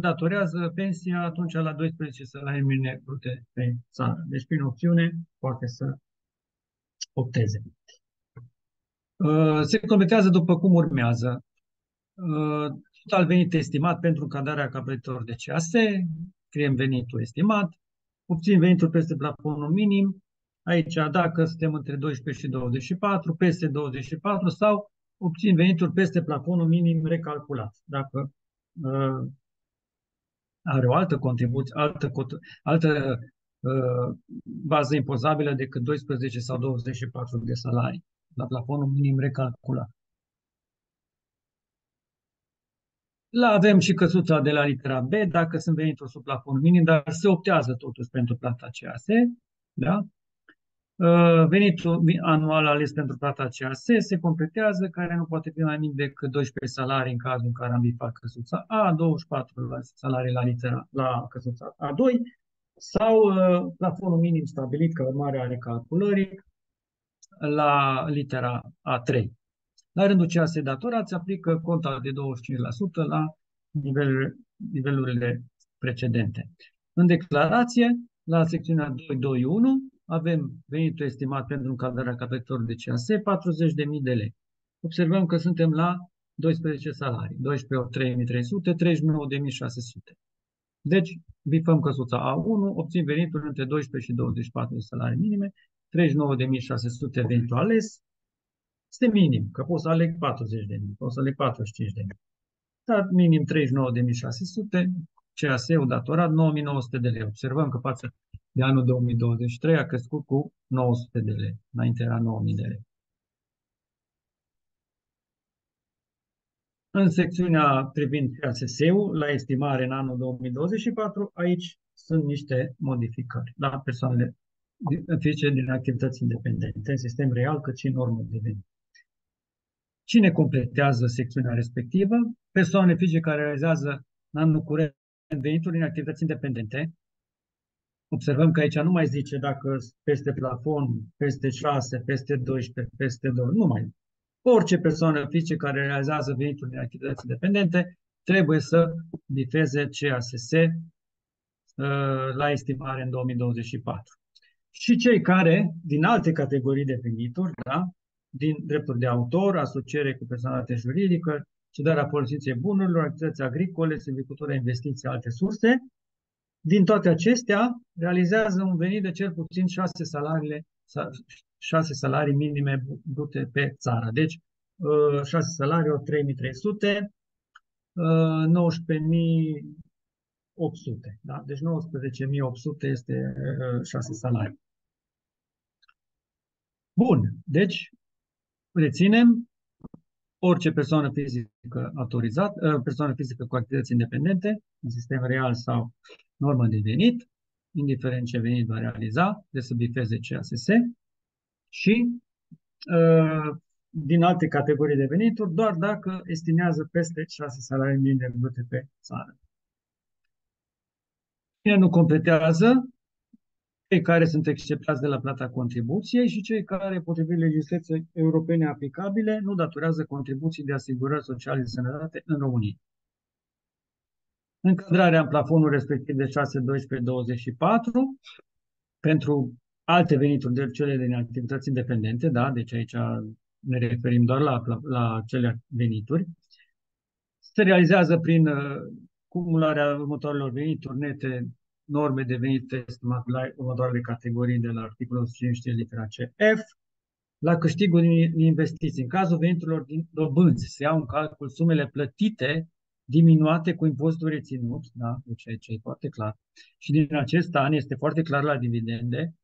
datorează pensia atunci la 12 salarii minime brute pe țară. Deci, prin opțiune, poate să opteze. Se completează după cum urmează. Total venit estimat pentru încadrarea capitolului de CAS, scriem venitul estimat, obțin venitul peste plafonul minim, aici dacă suntem între 12 și 24, peste 24 sau obțin venituri peste plafonul minim recalculat. Dacă are o altă contribuție, altă bază impozabilă decât 12 sau 24 de salarii, la plafonul minim recalculat. La avem și căsuța de la litera B, dacă sunt venituri sub plafonul minim, dar se optează totuși pentru plata CAS, da? Venitul anual ales pentru plata CAS se completează, care nu poate fi mai mic decât 12 salarii în cazul în care ambii fac căsuța A, 24 salarii la căsuța A2 sau plafonul minim stabilit ca urmare a recalculării la litera A3. La rândul CAS datorat se aplică conta de 25% la nivelurile precedente. În declarație, la secțiunea 221, avem venitul estimat pentru încadrarea capitolului de CAS, 40.000 de lei. Observăm că suntem la 12 salarii, 12 ori 3.300, 39.600. Deci, bifăm căsuța A1, obțin venitul între 12 și 24 de salarii minime, 39.600 venitul ales. Este minim, că pot să aleg 40.000, pot să aleg 45.000. Dar minim 39.600, CAS-ul datorat 9.900 de lei. Observăm că față de anul 2023 a crescut cu 900 de lei, înainte era 9.000 de lei. În secțiunea privind CAS-ul, la estimare în anul 2024, aici sunt niște modificări la persoanele fizice din activități independente, în sistem real, cât și în normă de venit. Cine completează secțiunea respectivă? Persoane fizice care realizează în anul curent venituri din activități independente. Observăm că aici nu mai zice dacă peste plafon, peste 6, peste 12, peste 2, nu mai. Orice persoană fizice care realizează venituri din activități independente trebuie să bifeze CASS la estimare în 2024. Și cei care, din alte categorii de venituri, da? Din drepturi de autor, asociere cu personalitate juridică, cedarea folosinței bunurilor, activități agricole, silvicultură, investiții, alte surse, din toate acestea, realizează un venit de cel puțin 6 salarii minime brute pe țară. Deci, 6 salarii ori 3.300, 19.800. Da? Deci 19.800 este 6 salarii. Bun, deci reținem orice persoană fizică autorizată, persoană fizică cu activități independente, în sistem real sau normă de venit, indiferent ce venit va realiza, de să bifeze CASS și din alte categorii de venituri, doar dacă estimează peste 6 salarii minime brute pe țară. Cine nu completează? Cei care sunt exceptați de la plata contribuției și cei care, potrivit legislației europene aplicabile, nu datorează contribuții de asigurări sociale de sănătate în România. Încadrarea în plafonul respectiv de 6, 12, 24 pentru alte venituri de cele din activități independente, da? Deci aici ne referim doar la cele venituri, se realizează prin cumularea următoarelor venituri nete, norme de venit estimat la următoarele categorii de la articolul 150 litera CF, la câștigul din investiții. În cazul veniturilor din dobânzi, se iau în calcul sumele plătite diminuate cu impozitul reținut, da? Deci aici e foarte clar. Și din acest an este foarte clar la dividende.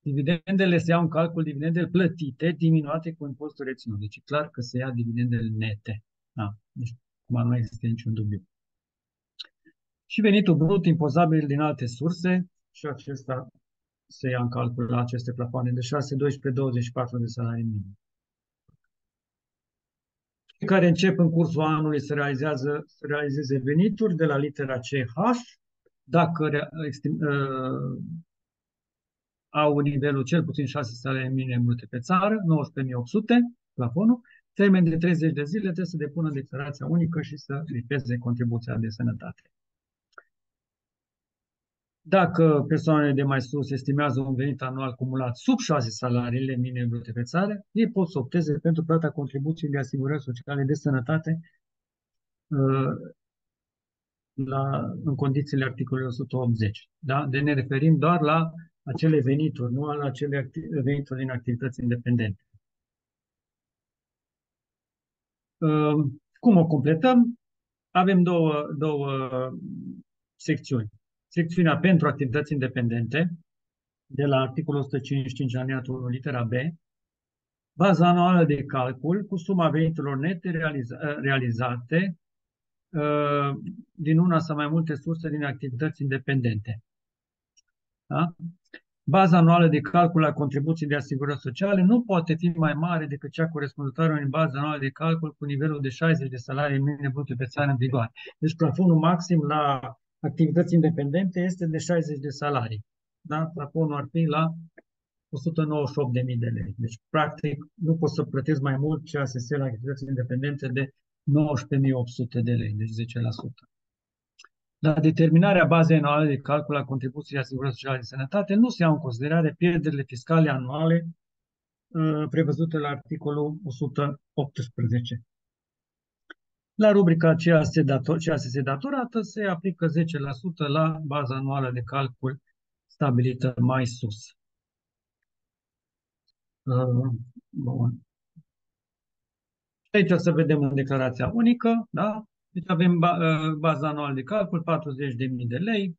Dividendele se iau în calcul dividendele plătite diminuate cu impozitul reținut. Deci e clar că se ia dividendele nete. Da? Deci, cum nu mai există niciun dubiu. și venitul brut impozabil din alte surse, și acesta se ia în calcul la aceste plafoane de 6, 12, 24 de salarii minim. Cei care încep în cursul anului să realizeze venituri de la litera CH, dacă au nivelul cel puțin 6 salarii minime multe pe țară, 19.800, plafonul, termen de 30 de zile trebuie să depună declarația unică și să lipeze contribuția de sănătate. Dacă persoanele de mai sus estimează un venit anual cumulat sub 6 salariile minime brute pe țară, ei pot să opteze pentru plata contribuției de asigurări sociale de sănătate în condițiile articolului 180. Da? De ne referim doar la acele venituri, nu la acele venituri din activități independente. Cum o completăm? Avem două secțiuni. Secțiunea pentru activități independente, de la articolul 155, alineatul 1, litera B, baza anuală de calcul cu suma veniturilor nete realizate din una sau mai multe surse din activități independente. Da? Baza anuală de calcul a contribuției de asigurări sociale nu poate fi mai mare decât cea corespunzătoare unei baze anuale de calcul cu nivelul de 60 de salarii minime brute pe țară în vigoare. Deci plafonul maxim la activități independente este de 60 de salarii. Da? Plafonul ar fi la 198.000 de lei. Deci, practic, nu poți să plătești mai mult CASS la activități independente de 19.800 de lei, deci 10%. La determinarea bazei anuale de calcul a contribuției de asigurări sociale de sănătate nu se iau în considerare pierderile fiscale anuale prevăzute la articolul 118. La rubrica aceea CAS datorată se aplică 10% la baza anuală de calcul stabilită mai sus. Bun. Aici o să vedem în declarația unică, da? Deci avem baza anuală de calcul, 40.000 de lei,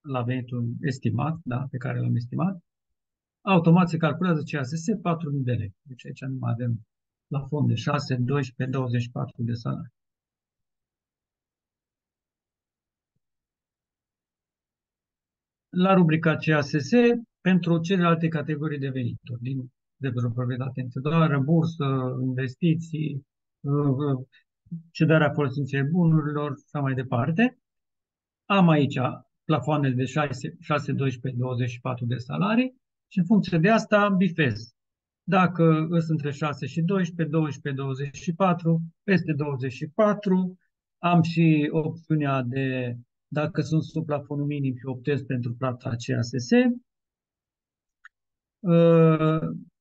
la venitul estimat, da, pe care l-am estimat. Automat se calculează CASS, 4.000 de lei. Deci aici nu mai avem la fond de 6, 12, 24 de salarii. La rubrica CASS, pentru celelalte categorii de venituri, din dreptul de proprietate intelectuală, bursă, investiții, cedarea folosinței bunurilor, sau mai departe. Am aici plafoanele de 6, 12, 24 de salarii și în funcție de asta bifez. Dacă sunt între 6 și 12, 12, 24, peste 24, am și opțiunea de, dacă sunt sub plafonul minim și optez pentru plata CASS,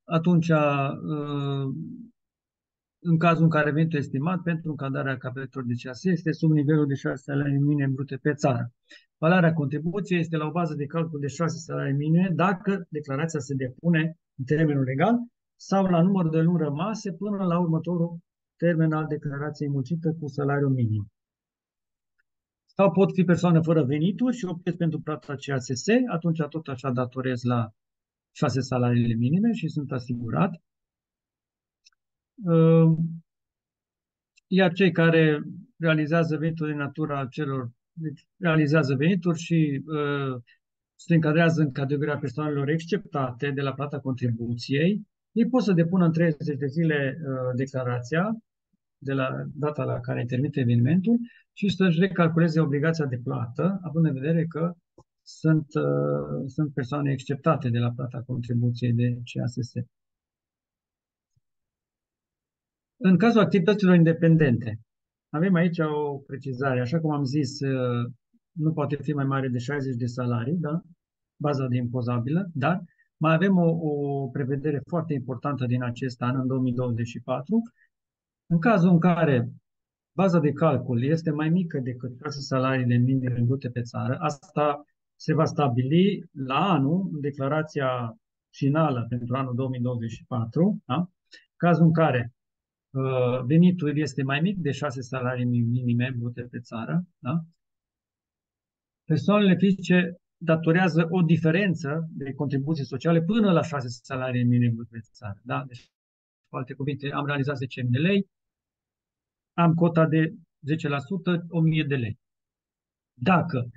atunci în cazul în care venitul estimat pentru încadrarea capitolului de CAS este sub nivelul de 6 salarii minime brute pe țară. Valoarea contribuției este la o bază de calcul de 6 salarii minime dacă declarația se depune în termenul legal sau la numărul de luni rămase până la următorul termen al declarației mulțită cu salariul minim. Sau pot fi persoane fără venituri și optez pentru plata CASS, atunci tot așa datorez la 6 salariile minime și sunt asigurat. Iar cei care realizează venituri din natura celor, deci realizează venituri și se încadrează în categoria persoanelor exceptate de la plata contribuției, ei pot să depună în 30 de zile declarația de la data la care intermite evenimentul și să-și recalculeze obligația de plată, având în vedere că sunt persoane exceptate de la plata contribuției de CASS. În cazul activităților independente, avem aici o precizare. Așa cum am zis, nu poate fi mai mare de 60 de salarii, da? Baza de impozabilă, dar mai avem o prevedere foarte importantă din acest an, în 2024. În cazul în care baza de calcul este mai mică decât 6 salariile minime brute pe țară, asta se va stabili la anul, în declarația finală pentru anul 2024, da? Cazul în care venitul este mai mic de 6 salarii minime brute pe țară, da? Persoanele fizice datorează o diferență de contribuții sociale până la 6 salarii minime brute pe țară. Da? Deci, cu alte cuvinte, am realizat 10.000 de lei, am cota de 10%, 1.000 de lei. Dacă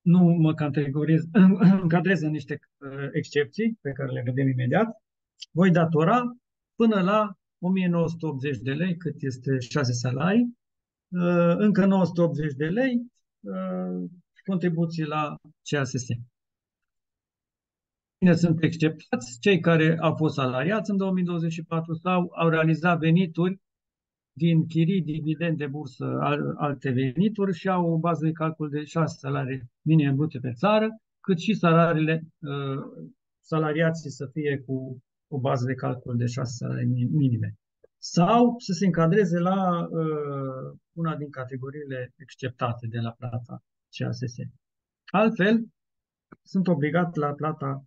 nu mă încadrez în niște excepții pe care le vedem imediat, voi datora până la 1980 de lei, cât este 6 salarii, încă 980 de lei contribuții la CASS. Bine, sunt exceptați cei care au fost salariați în 2024 sau au realizat venituri din chirii, dividende, bursă, alte venituri și au o bază de calcul de 6 salarii minime brute pe țară, cât și salariile, salariații să fie cu o bază de calcul de 6 salarii minime. Sau să se încadreze la una din categoriile exceptate de la plata CASS. Altfel, sunt obligat la plata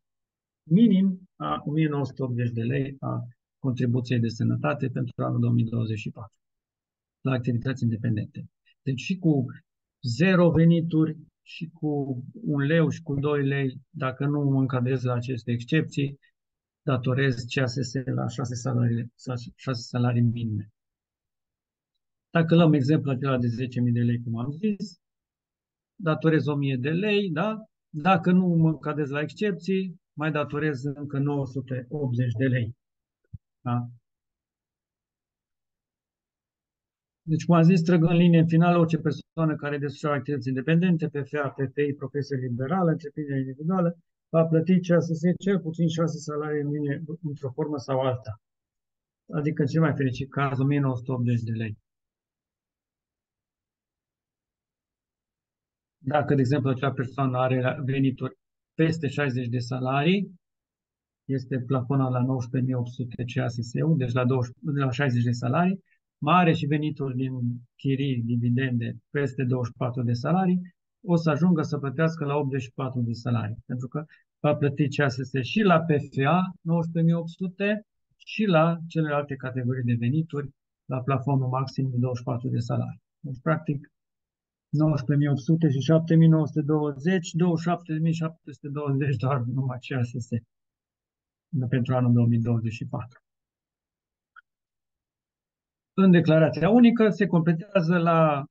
minim a 1980 de lei a contribuției de sănătate pentru anul 2024 la activități independente. Deci și cu 0 venituri și cu 1 leu și cu 2 lei, dacă nu mă încadrez la aceste excepții, datorez CASS la 6 salarii minime. Dacă luăm exemplul acela de 10.000 de lei, cum am zis, datorez 1.000 de lei, da? Dacă nu mă încadrez la excepții, mai datorez încă 980 de lei. Da? Deci, cum am zis, trag în linie în final orice persoană care desfășoară activități independente, PFA, PFI, profesie liberală, întreprindere individuală, va plăti CASS cel puțin 6 salarii minime într-o formă sau alta. Adică, în cel mai fericit caz, 1980 de lei. Dacă, de exemplu, acea persoană are venituri peste 60 de salarii, este plafonat la 19.800 CASS-ul, deci la 60 de salarii, mai are și venituri din chirii, dividende, peste 24 de salarii, o să ajungă să plătească la 84 de salarii, pentru că va plăti CASS și la PFA 19.800 și la celelalte categorii de venituri, la plafonul maxim de 24 de salarii. Deci, practic, 19.800 și 7.920, 27.720 doar numai CASS pentru anul 2024. În declarația unică se completează la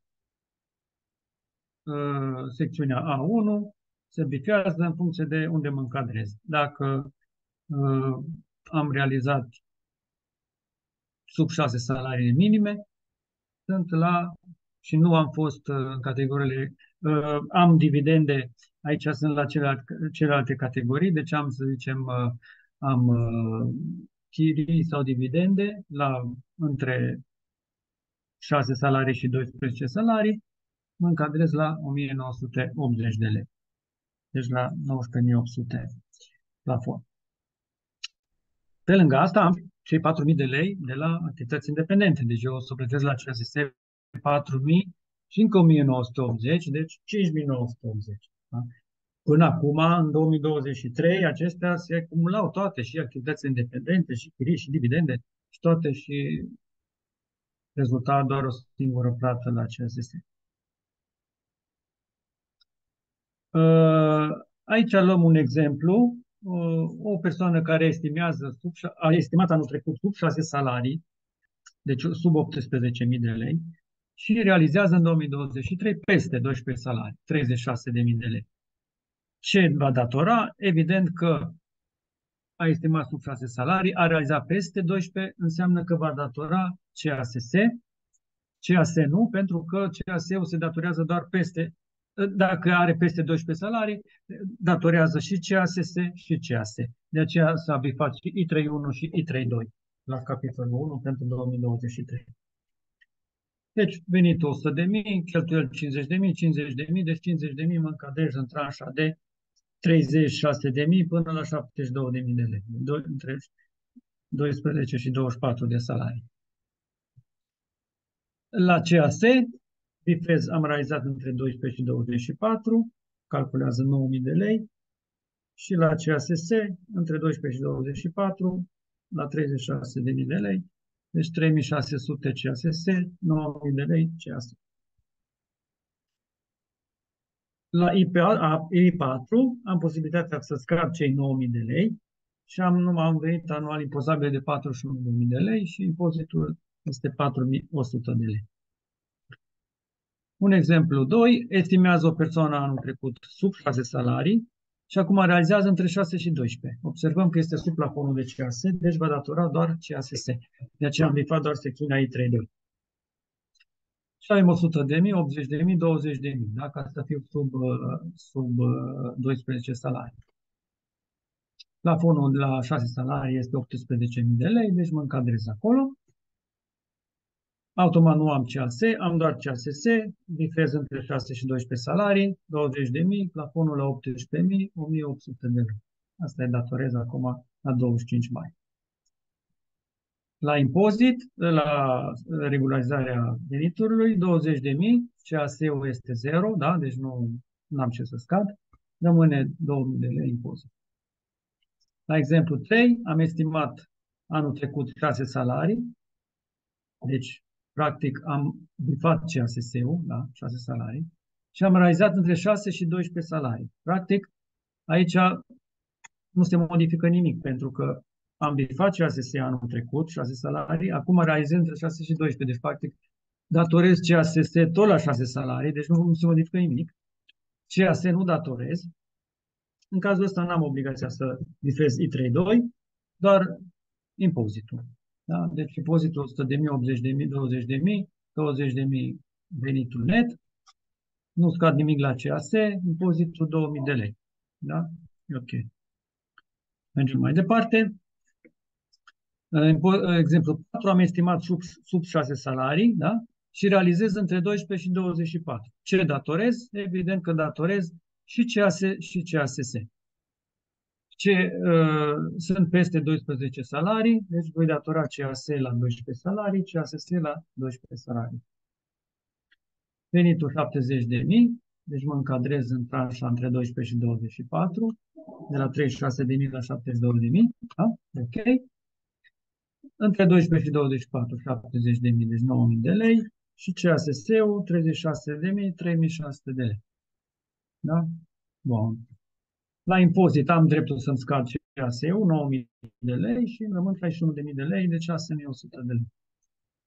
secțiunea A1, se bifează în funcție de unde mă încadrez. Dacă am realizat sub 6 salarii minime, sunt la... și nu am fost în categoriile, am dividende, aici sunt la celelalte categorii, deci am, să zicem, am chirii sau dividende la între 6 salarii și 12 salarii, mă încadrez la 1980 de lei, deci la 19.800 plafon. Pe lângă asta am cei 4.000 de lei de la activități independente, deci eu o să plătesc la CASS 4.000 și încă 1.980, deci 5.980. Da? Până acum, în 2023, acestea se acumulau toate, și activități independente, și chirii, și dividende, și toate, și rezulta doar o singură plată la CASS. Aici luăm un exemplu. O persoană care estimează a estimat anul trecut sub 6 salarii, deci sub 18.000 de lei, și realizează în 2023 peste 12 salarii, 36.000 de lei. Ce va datora? Evident că a estimat sub 6 salarii, a realizat peste 12, înseamnă că va datora CASS. CAS nu, pentru că CAS-ul se datorează doar peste, dacă are peste 12 salarii, datorează și CASS și CAS. De aceea s-a bifat și I31 și I32 la capitolul 1 pentru 2023. Deci, venit 100.000, cheltuieli 50.000, 50.000, deci 50.000 mă încadrez în tranșa de 36.000 până la 72.000 de lei, între 12 și 24 de salarii. La CAS, bifez, am realizat între 12 și 24, calculează 9.000 de lei, și la CASS, între 12 și 24, la 36.000 de lei, deci 3.600 CASS, 9.000 de lei CAS. La I4 am posibilitatea să scap cei 9.000 de lei și am venit anual impozabil de 41.000 de lei și impozitul este 4.100 de lei. Un exemplu 2, estimează o persoană anul trecut sub 6 salarii și acum realizează între 6 și 12. Observăm că este sub plafonul de CAS, deci va datora doar CASS. De aceea am lifat doar secțiunea I3D. Și avem 100.000, 80.000, 20.000, da? Ca să fiu sub 12 salarii. Plafonul de la 6 salarii este 18.000 de lei, deci mă încadrez acolo. Automat nu am CAS, am doar CASS, diferez între 6 și 12 salarii, 20.000, plafonul la 18.000, 1.800 de lei. Asta e datorez acum la 25 mai. La impozit, la regularizarea veniturilor, 20.000, CAS-ul este 0, da? Deci nu am ce să scad, rămâne 2.000 de lei impozit. La exemplu 3, am estimat anul trecut 6 salarii, deci practic am bifat CASS-ul, da? 6 salarii, și am realizat între 6 și 12 salarii. Practic, aici nu se modifică nimic, pentru că am bifat CASS anul trecut, 6 salarii, acum realizez între 6 și 12, deci practic datorez CASS tot la 6 salarii, deci nu se modifică nimic. CAS nu datorez. În cazul ăsta n-am obligația să diferez I3-2, doar impozitul. Da? Deci impozitul 100.000, 80.000, 20.000, 20.000 venitul net, nu scad nimic la CAS, impozitul 2.000 de lei. Da? Ok. Mergem mai departe. Exemplu 4, am estimat sub 6 salarii, da? Și realizez între 12 și 24. Ce datorez? Evident că datorez și CAS și CASS. Sunt peste 12 salarii, deci voi datora CAS la 12 salarii, CASS la 12 salarii. Venitul 70.000, deci mă încadrez în tranșa între 12 și 24, de la 36.000 la 72.000, da? Ok. Între 12 și 24, 70.000, deci 9.000 de lei și CASS-ul 36.000, 3.600 de lei. Da? Bun. La impozit am dreptul să-mi scad CAS-ul 9.000 de lei și îmi rămân 31.000 de lei, deci 6.100 de lei.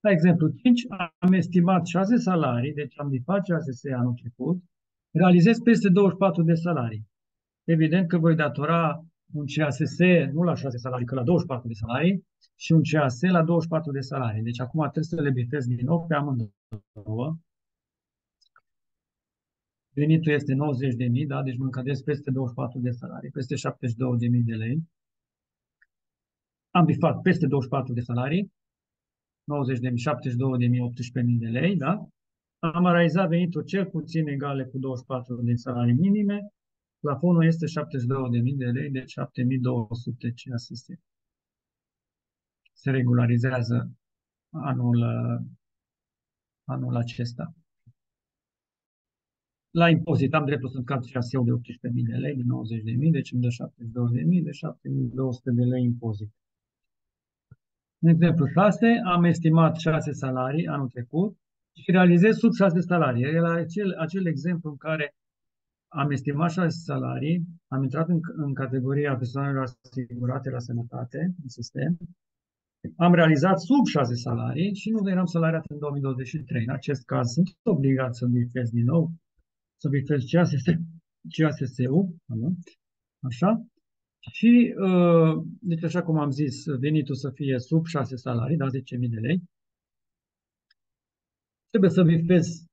La exemplu 5, am estimat 6 salarii, deci am bifat CASS anul trecut, realizez peste 24 de salarii. Evident că voi datora un CASS nu la 6 salarii, că la 24 de salarii, și un CAS la 24 de salarii. Deci acum trebuie să le bifez din nou pe amândouă. Venitul este 90.000, da? Deci mă încadrez peste 24 de salarii, peste 72.000 de lei. Am bifat peste 24 de salarii, 90.000, 72.000, 18.000 de lei, da? Am realizat venituri cel puțin egale cu 24 de salarii minime. Plafonul este 72.000 de lei, deci 7.200 CASS. Se regularizează anul acesta. La impozit am dreptul să scad CAS-ul de 18.000 de lei, de 90.000, deci îmi dă 72.000, de 7.200 de lei impozit. În exemplu 6, am estimat 6 salarii anul trecut și realizez sub 6 salarii. E acel exemplu în care am estimat 6 salarii, am intrat în categoria persoanelor asigurate la sănătate, în sistem, am realizat sub 6 salarii și nu eram salariat în 2023. În acest caz sunt obligat să bifez din nou, să bifez CASS-ul, așa, și, deci așa cum am zis, venitul să fie sub 6 salarii, da, 10.000 de lei. Trebuie să bifez,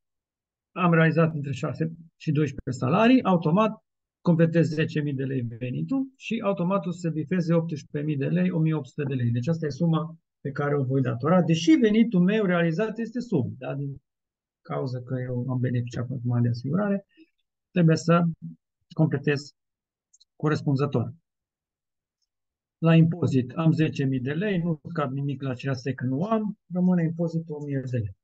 am realizat între 6 și 12 salarii, automat completez 10.000 de lei venitul și automat o să bifeze 18.000 de lei, 1.800 de lei. Deci asta e suma pe care o voi datora, deși venitul meu realizat este sub, da? Din cauza că eu am beneficiat de asigurare, trebuie să completez corespunzător. La impozit am 10.000 de lei, nu scad nimic la CAS că nu am, rămâne impozitul 1.000 de lei.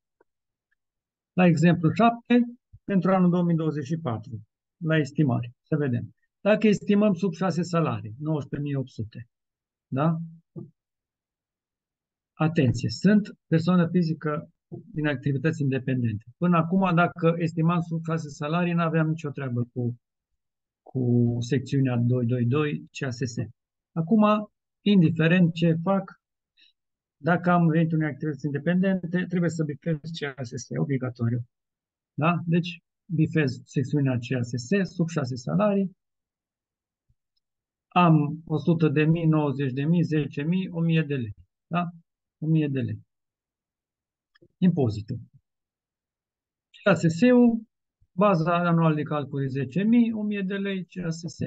La exemplu 7, pentru anul 2024. La estimare, să vedem. Dacă estimăm sub 6 salarii, 19.800, da? Atenție, sunt persoană fizică din activități independente. Până acum, dacă estimam sub 6 salarii, n-aveam nicio treabă cu secțiunea 222 CASS. Acum, indiferent ce fac, dacă am venit unei activități independente, trebuie să bifez CASS, obligatoriu. Da? Deci bifez secțiunea CASS sub 6 salarii. Am 100 de mii, 90 de mii, 10 mii, 1000 de lei. Da? 1000 de lei. Impozitul. CASS-ul, baza anuală de calcul e 10.000, 1.000 de lei, CASS,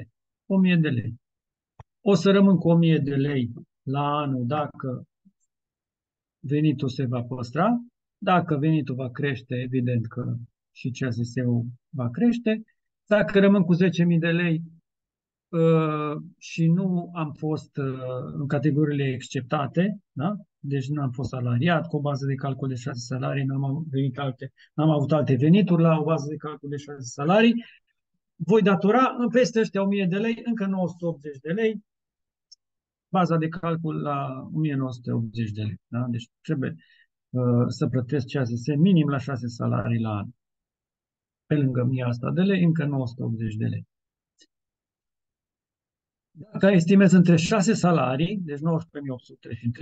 1.000 de lei. O să rămân cu 1.000 de lei la anul dacă venitul se va păstra. Dacă venitul va crește, evident că și CASS-ul va crește. Dacă rămân cu 10.000 de lei și nu am fost în categoriile exceptate, da? Deci nu am fost salariat, cu o bază de calcul de 6 salarii, n-am avut alte venituri la o bază de calcul de 6 salarii, voi datora în peste ăștia 1000 de lei, încă 980 de lei, baza de calcul la 1980 de lei. Da? Deci trebuie să plătesc CASS minim la 6 salarii la an. Pe lângă 1000 asta de lei, încă 980 de lei. Dacă estimez între 6 salarii, deci 19.800 și 39.600,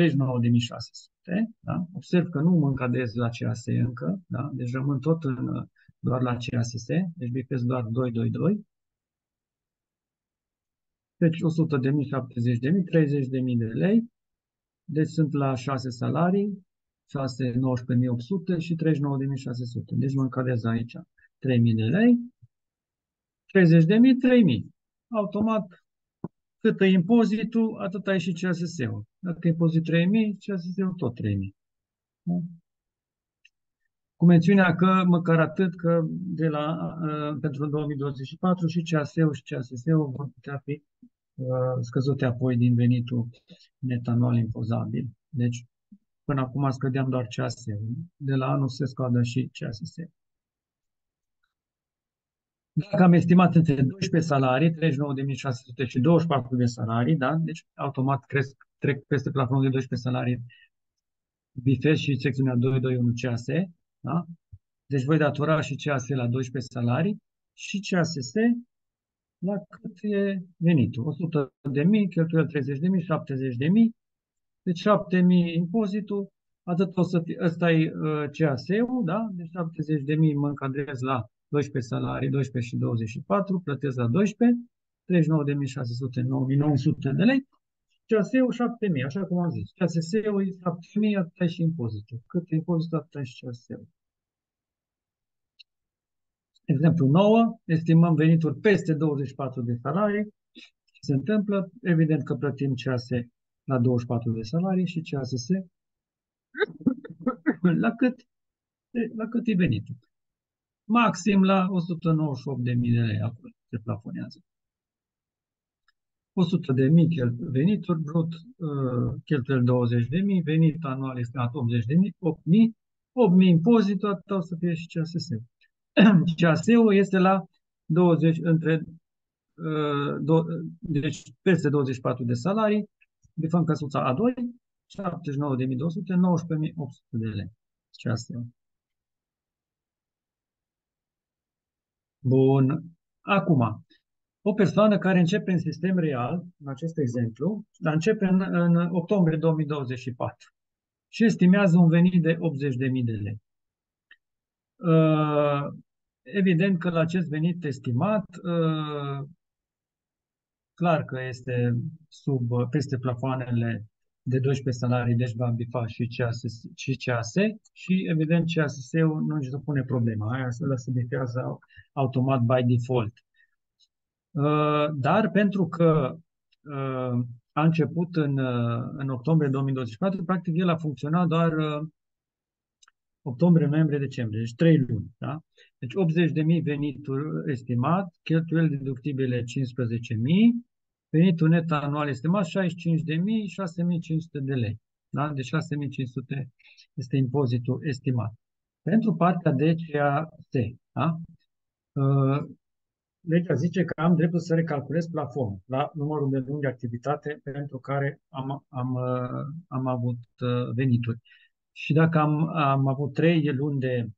da? Observ că nu mă încadrez la CAS încă, da? Deci rămân tot doar la CASS, deci bifez doar 222. Deci 100.000, 70.000, 30.000 de lei, deci sunt la 6 salarii, 6, 19.800 și 39.600, deci mă încadrez aici 3.000 de lei, 30.000, 3.000, automat. Cât e impozitul, atât e și CASS-ul. Dacă impozitul 3.000, CASS-ul tot 3.000. Da? Cu mențiunea că, măcar atât, că de la, pentru 2024 și CAS-ul și CASS-ul vor putea fi scăzute apoi din venitul net anual impozabil. Deci, până acum scădeam doar CAS-ul. De la anul se scoadă și CASS-ul. Dacă am estimat între 12 salarii, 39.600 și 24 de salarii, da? Deci automat trec peste plafonul de 12 salarii, bifez și secțiunea 221 CAS, da? Deci voi datora și CAS la 12 salarii și CASS la cât e venitul. 100.000, cheltuieli 30.000, 70.000, deci 7.000 impozitul, atât o să fie, ăsta e CAS-ul, da? Deci 70.000 mă încadrez la 12 salarii, 12 și 24, plătesc la 12, 39.600, 9.900 de lei, CAS-ul 7.000, așa cum am zis. CASS-ul e 7.000, atâta și impozitul. Cât e impozitul, atâta și CAS-ul. Exemplu 9, estimăm venituri peste 24 de salarii. Ce se întâmplă? Evident că plătim CAS la 24 de salarii și CASS la cât e venitul. Maxim la 198.000 de lei, acolo se plafonează. 100.000 venituri, brut cheltuieli 20.000, venit anual este 80.000, 8.000, 8.000 impozitul, atât o să fie și CASS-ul. CASS-ul este la 20, deci peste 24 de salarii, bifăm căsuța A2, 79.200, 19.800 de lei, CASS-ul. Bun. Acum, o persoană care începe în sistem real, în acest exemplu, dar începe în octombrie 2024 și estimează un venit de 80.000 de lei. Evident că la acest venit estimat, clar că este peste plafoanele de 12 salarii, deci va bifa și CAS, și evident CASS-ul nu își pune problema, aia se bifează automat by default. Dar pentru că a început în octombrie 2024, practic el a funcționat doar octombrie, noiembrie, decembrie, deci 3 luni. Da? Deci 80.000 venituri estimat, cheltuieli deductibile 15.000, venitul net anual estimat 65.000, 6.500 de lei. Da? Deci 6.500 este impozitul estimat. Pentru partea de CAS, da? Legea zice că am dreptul să recalculez plafonul la numărul de luni de activitate pentru care am avut venituri. Și dacă am avut 3 luni de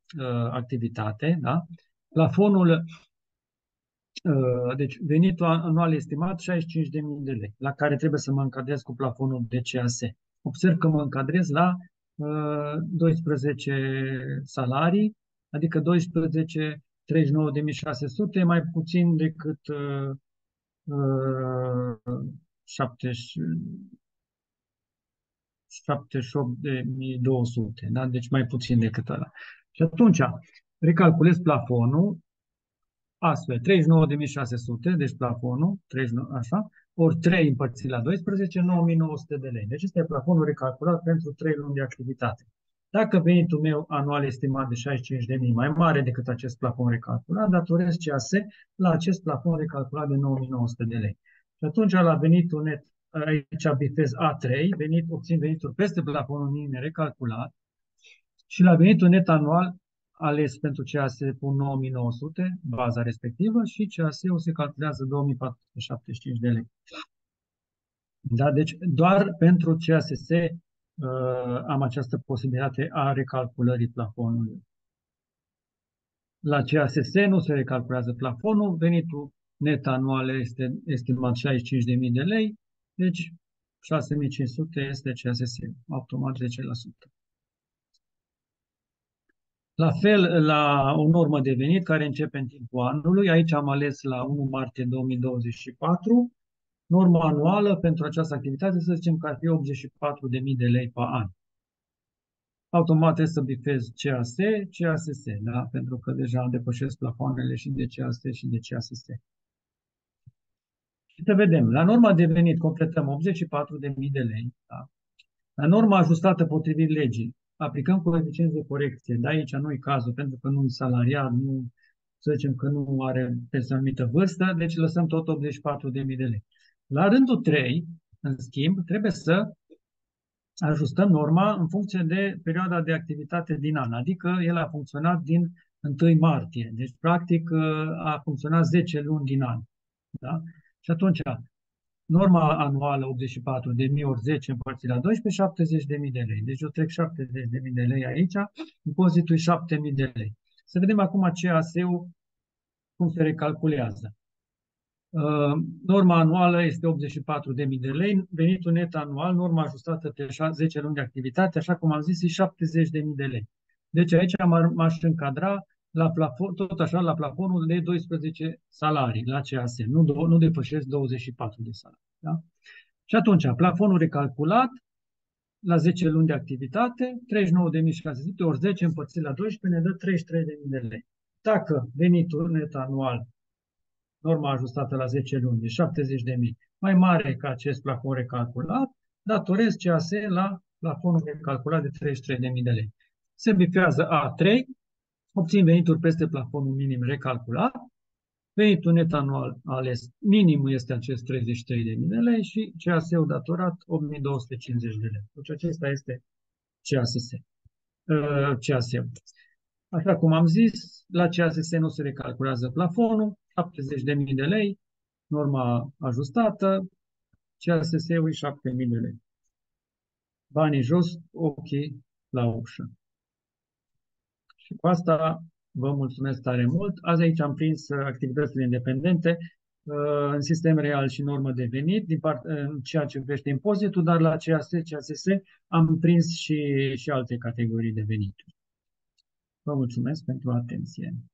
activitate, da? Plafonul... Deci venitul anual estimat 65.000 de lei, la care trebuie să mă încadrez cu plafonul de CAS. Observ că mă încadrez la 12 salarii, adică 12.039.600, mai puțin decât 78.200, da? Deci mai puțin decât ăla. Și atunci recalculez plafonul astfel, 39.600, deci plafonul, 39, așa, ori 3 împărțit la 12, 9.900 de lei. Deci este plafonul recalculat pentru 3 luni de activitate. Dacă venitul meu anual estimat de 65.000 mai mare decât acest plafon recalculat, datorez CAS la acest plafon recalculat de 9.900 de lei. Și atunci la venitul net, aici bifez A3, obțin venituri peste plafonul minim recalculat, și la venitul net anual ales pentru CAS pun 9.900, baza respectivă, și CAS-ul se calculează 2.475 de lei. Da, deci doar pentru CASS am această posibilitate a recalculării plafonului. La CASS nu se recalculează plafonul, venitul net anual este estimat 65.000 de lei, deci 6.500 este CASS, automat 10%. La fel, la o normă de venit care începe în timpul anului, aici am ales la 1 martie 2024, norma anuală pentru această activitate, să zicem că ar fi 84.000 de lei pe an. Automat trebuie să bifez CAS, CASS, da? Pentru că deja depășesc plafoanele și de CAS și de CASS. Și te vedem, la norma de venit completăm 84.000 de lei, da? La norma ajustată potrivit legii, aplicăm coeficienți de corecție, dar aici nu e cazul, pentru că nu e salariat, nu, să zicem că nu are peste o anumită vârstă, deci lăsăm tot 84.000 de lei. La rândul 3, în schimb, trebuie să ajustăm norma în funcție de perioada de activitate din an, adică el a funcționat din 1 martie, deci practic a funcționat 10 luni din an. Da? Și atunci, norma anuală 84.000 ori 10 împărțit la 12, 70.000 de lei. Deci eu trec 70.000 de lei aici, impozitul e 7.000 de lei. Să vedem acum CAS-ul cum se recalculează. Norma anuală este 84.000 de lei, venitul net anual, norma ajustată pe 10 luni de activitate, așa cum am zis, e 70.000 de lei. Deci aici m-aș încadra la plafon, tot așa, la plafonul de 12 salarii la CAS, nu depășesc 24 de salarii. Da? Și atunci, plafonul recalculat la 10 luni de activitate, 39.600 ori 10 împărțit la 12 ne dă 33.000 de lei. Dacă venitul net anual, norma ajustată la 10 luni de 70.000, mai mare ca acest plafon recalculat, datorez CAS la plafonul recalculat de 33.000 de lei. Se bifează A3, obțin venituri peste plafonul minim recalculat, venitul net anual ales minim este acest 33.000 de lei și CAS-ul datorat 8.250 de lei. Deci acesta este CAS-ul. Așa cum am zis, la CAS nu se recalculează plafonul, 70.000 de lei, norma ajustată, CAS-ul e 7.000 de lei. Banii jos, ochii la ușă. Și cu asta vă mulțumesc tare mult. Azi aici am prins activitățile independente în sistem real și normă de venit, în ceea ce privește impozitul, dar la CAS, CASS am prins și alte categorii de venituri. Vă mulțumesc pentru atenție.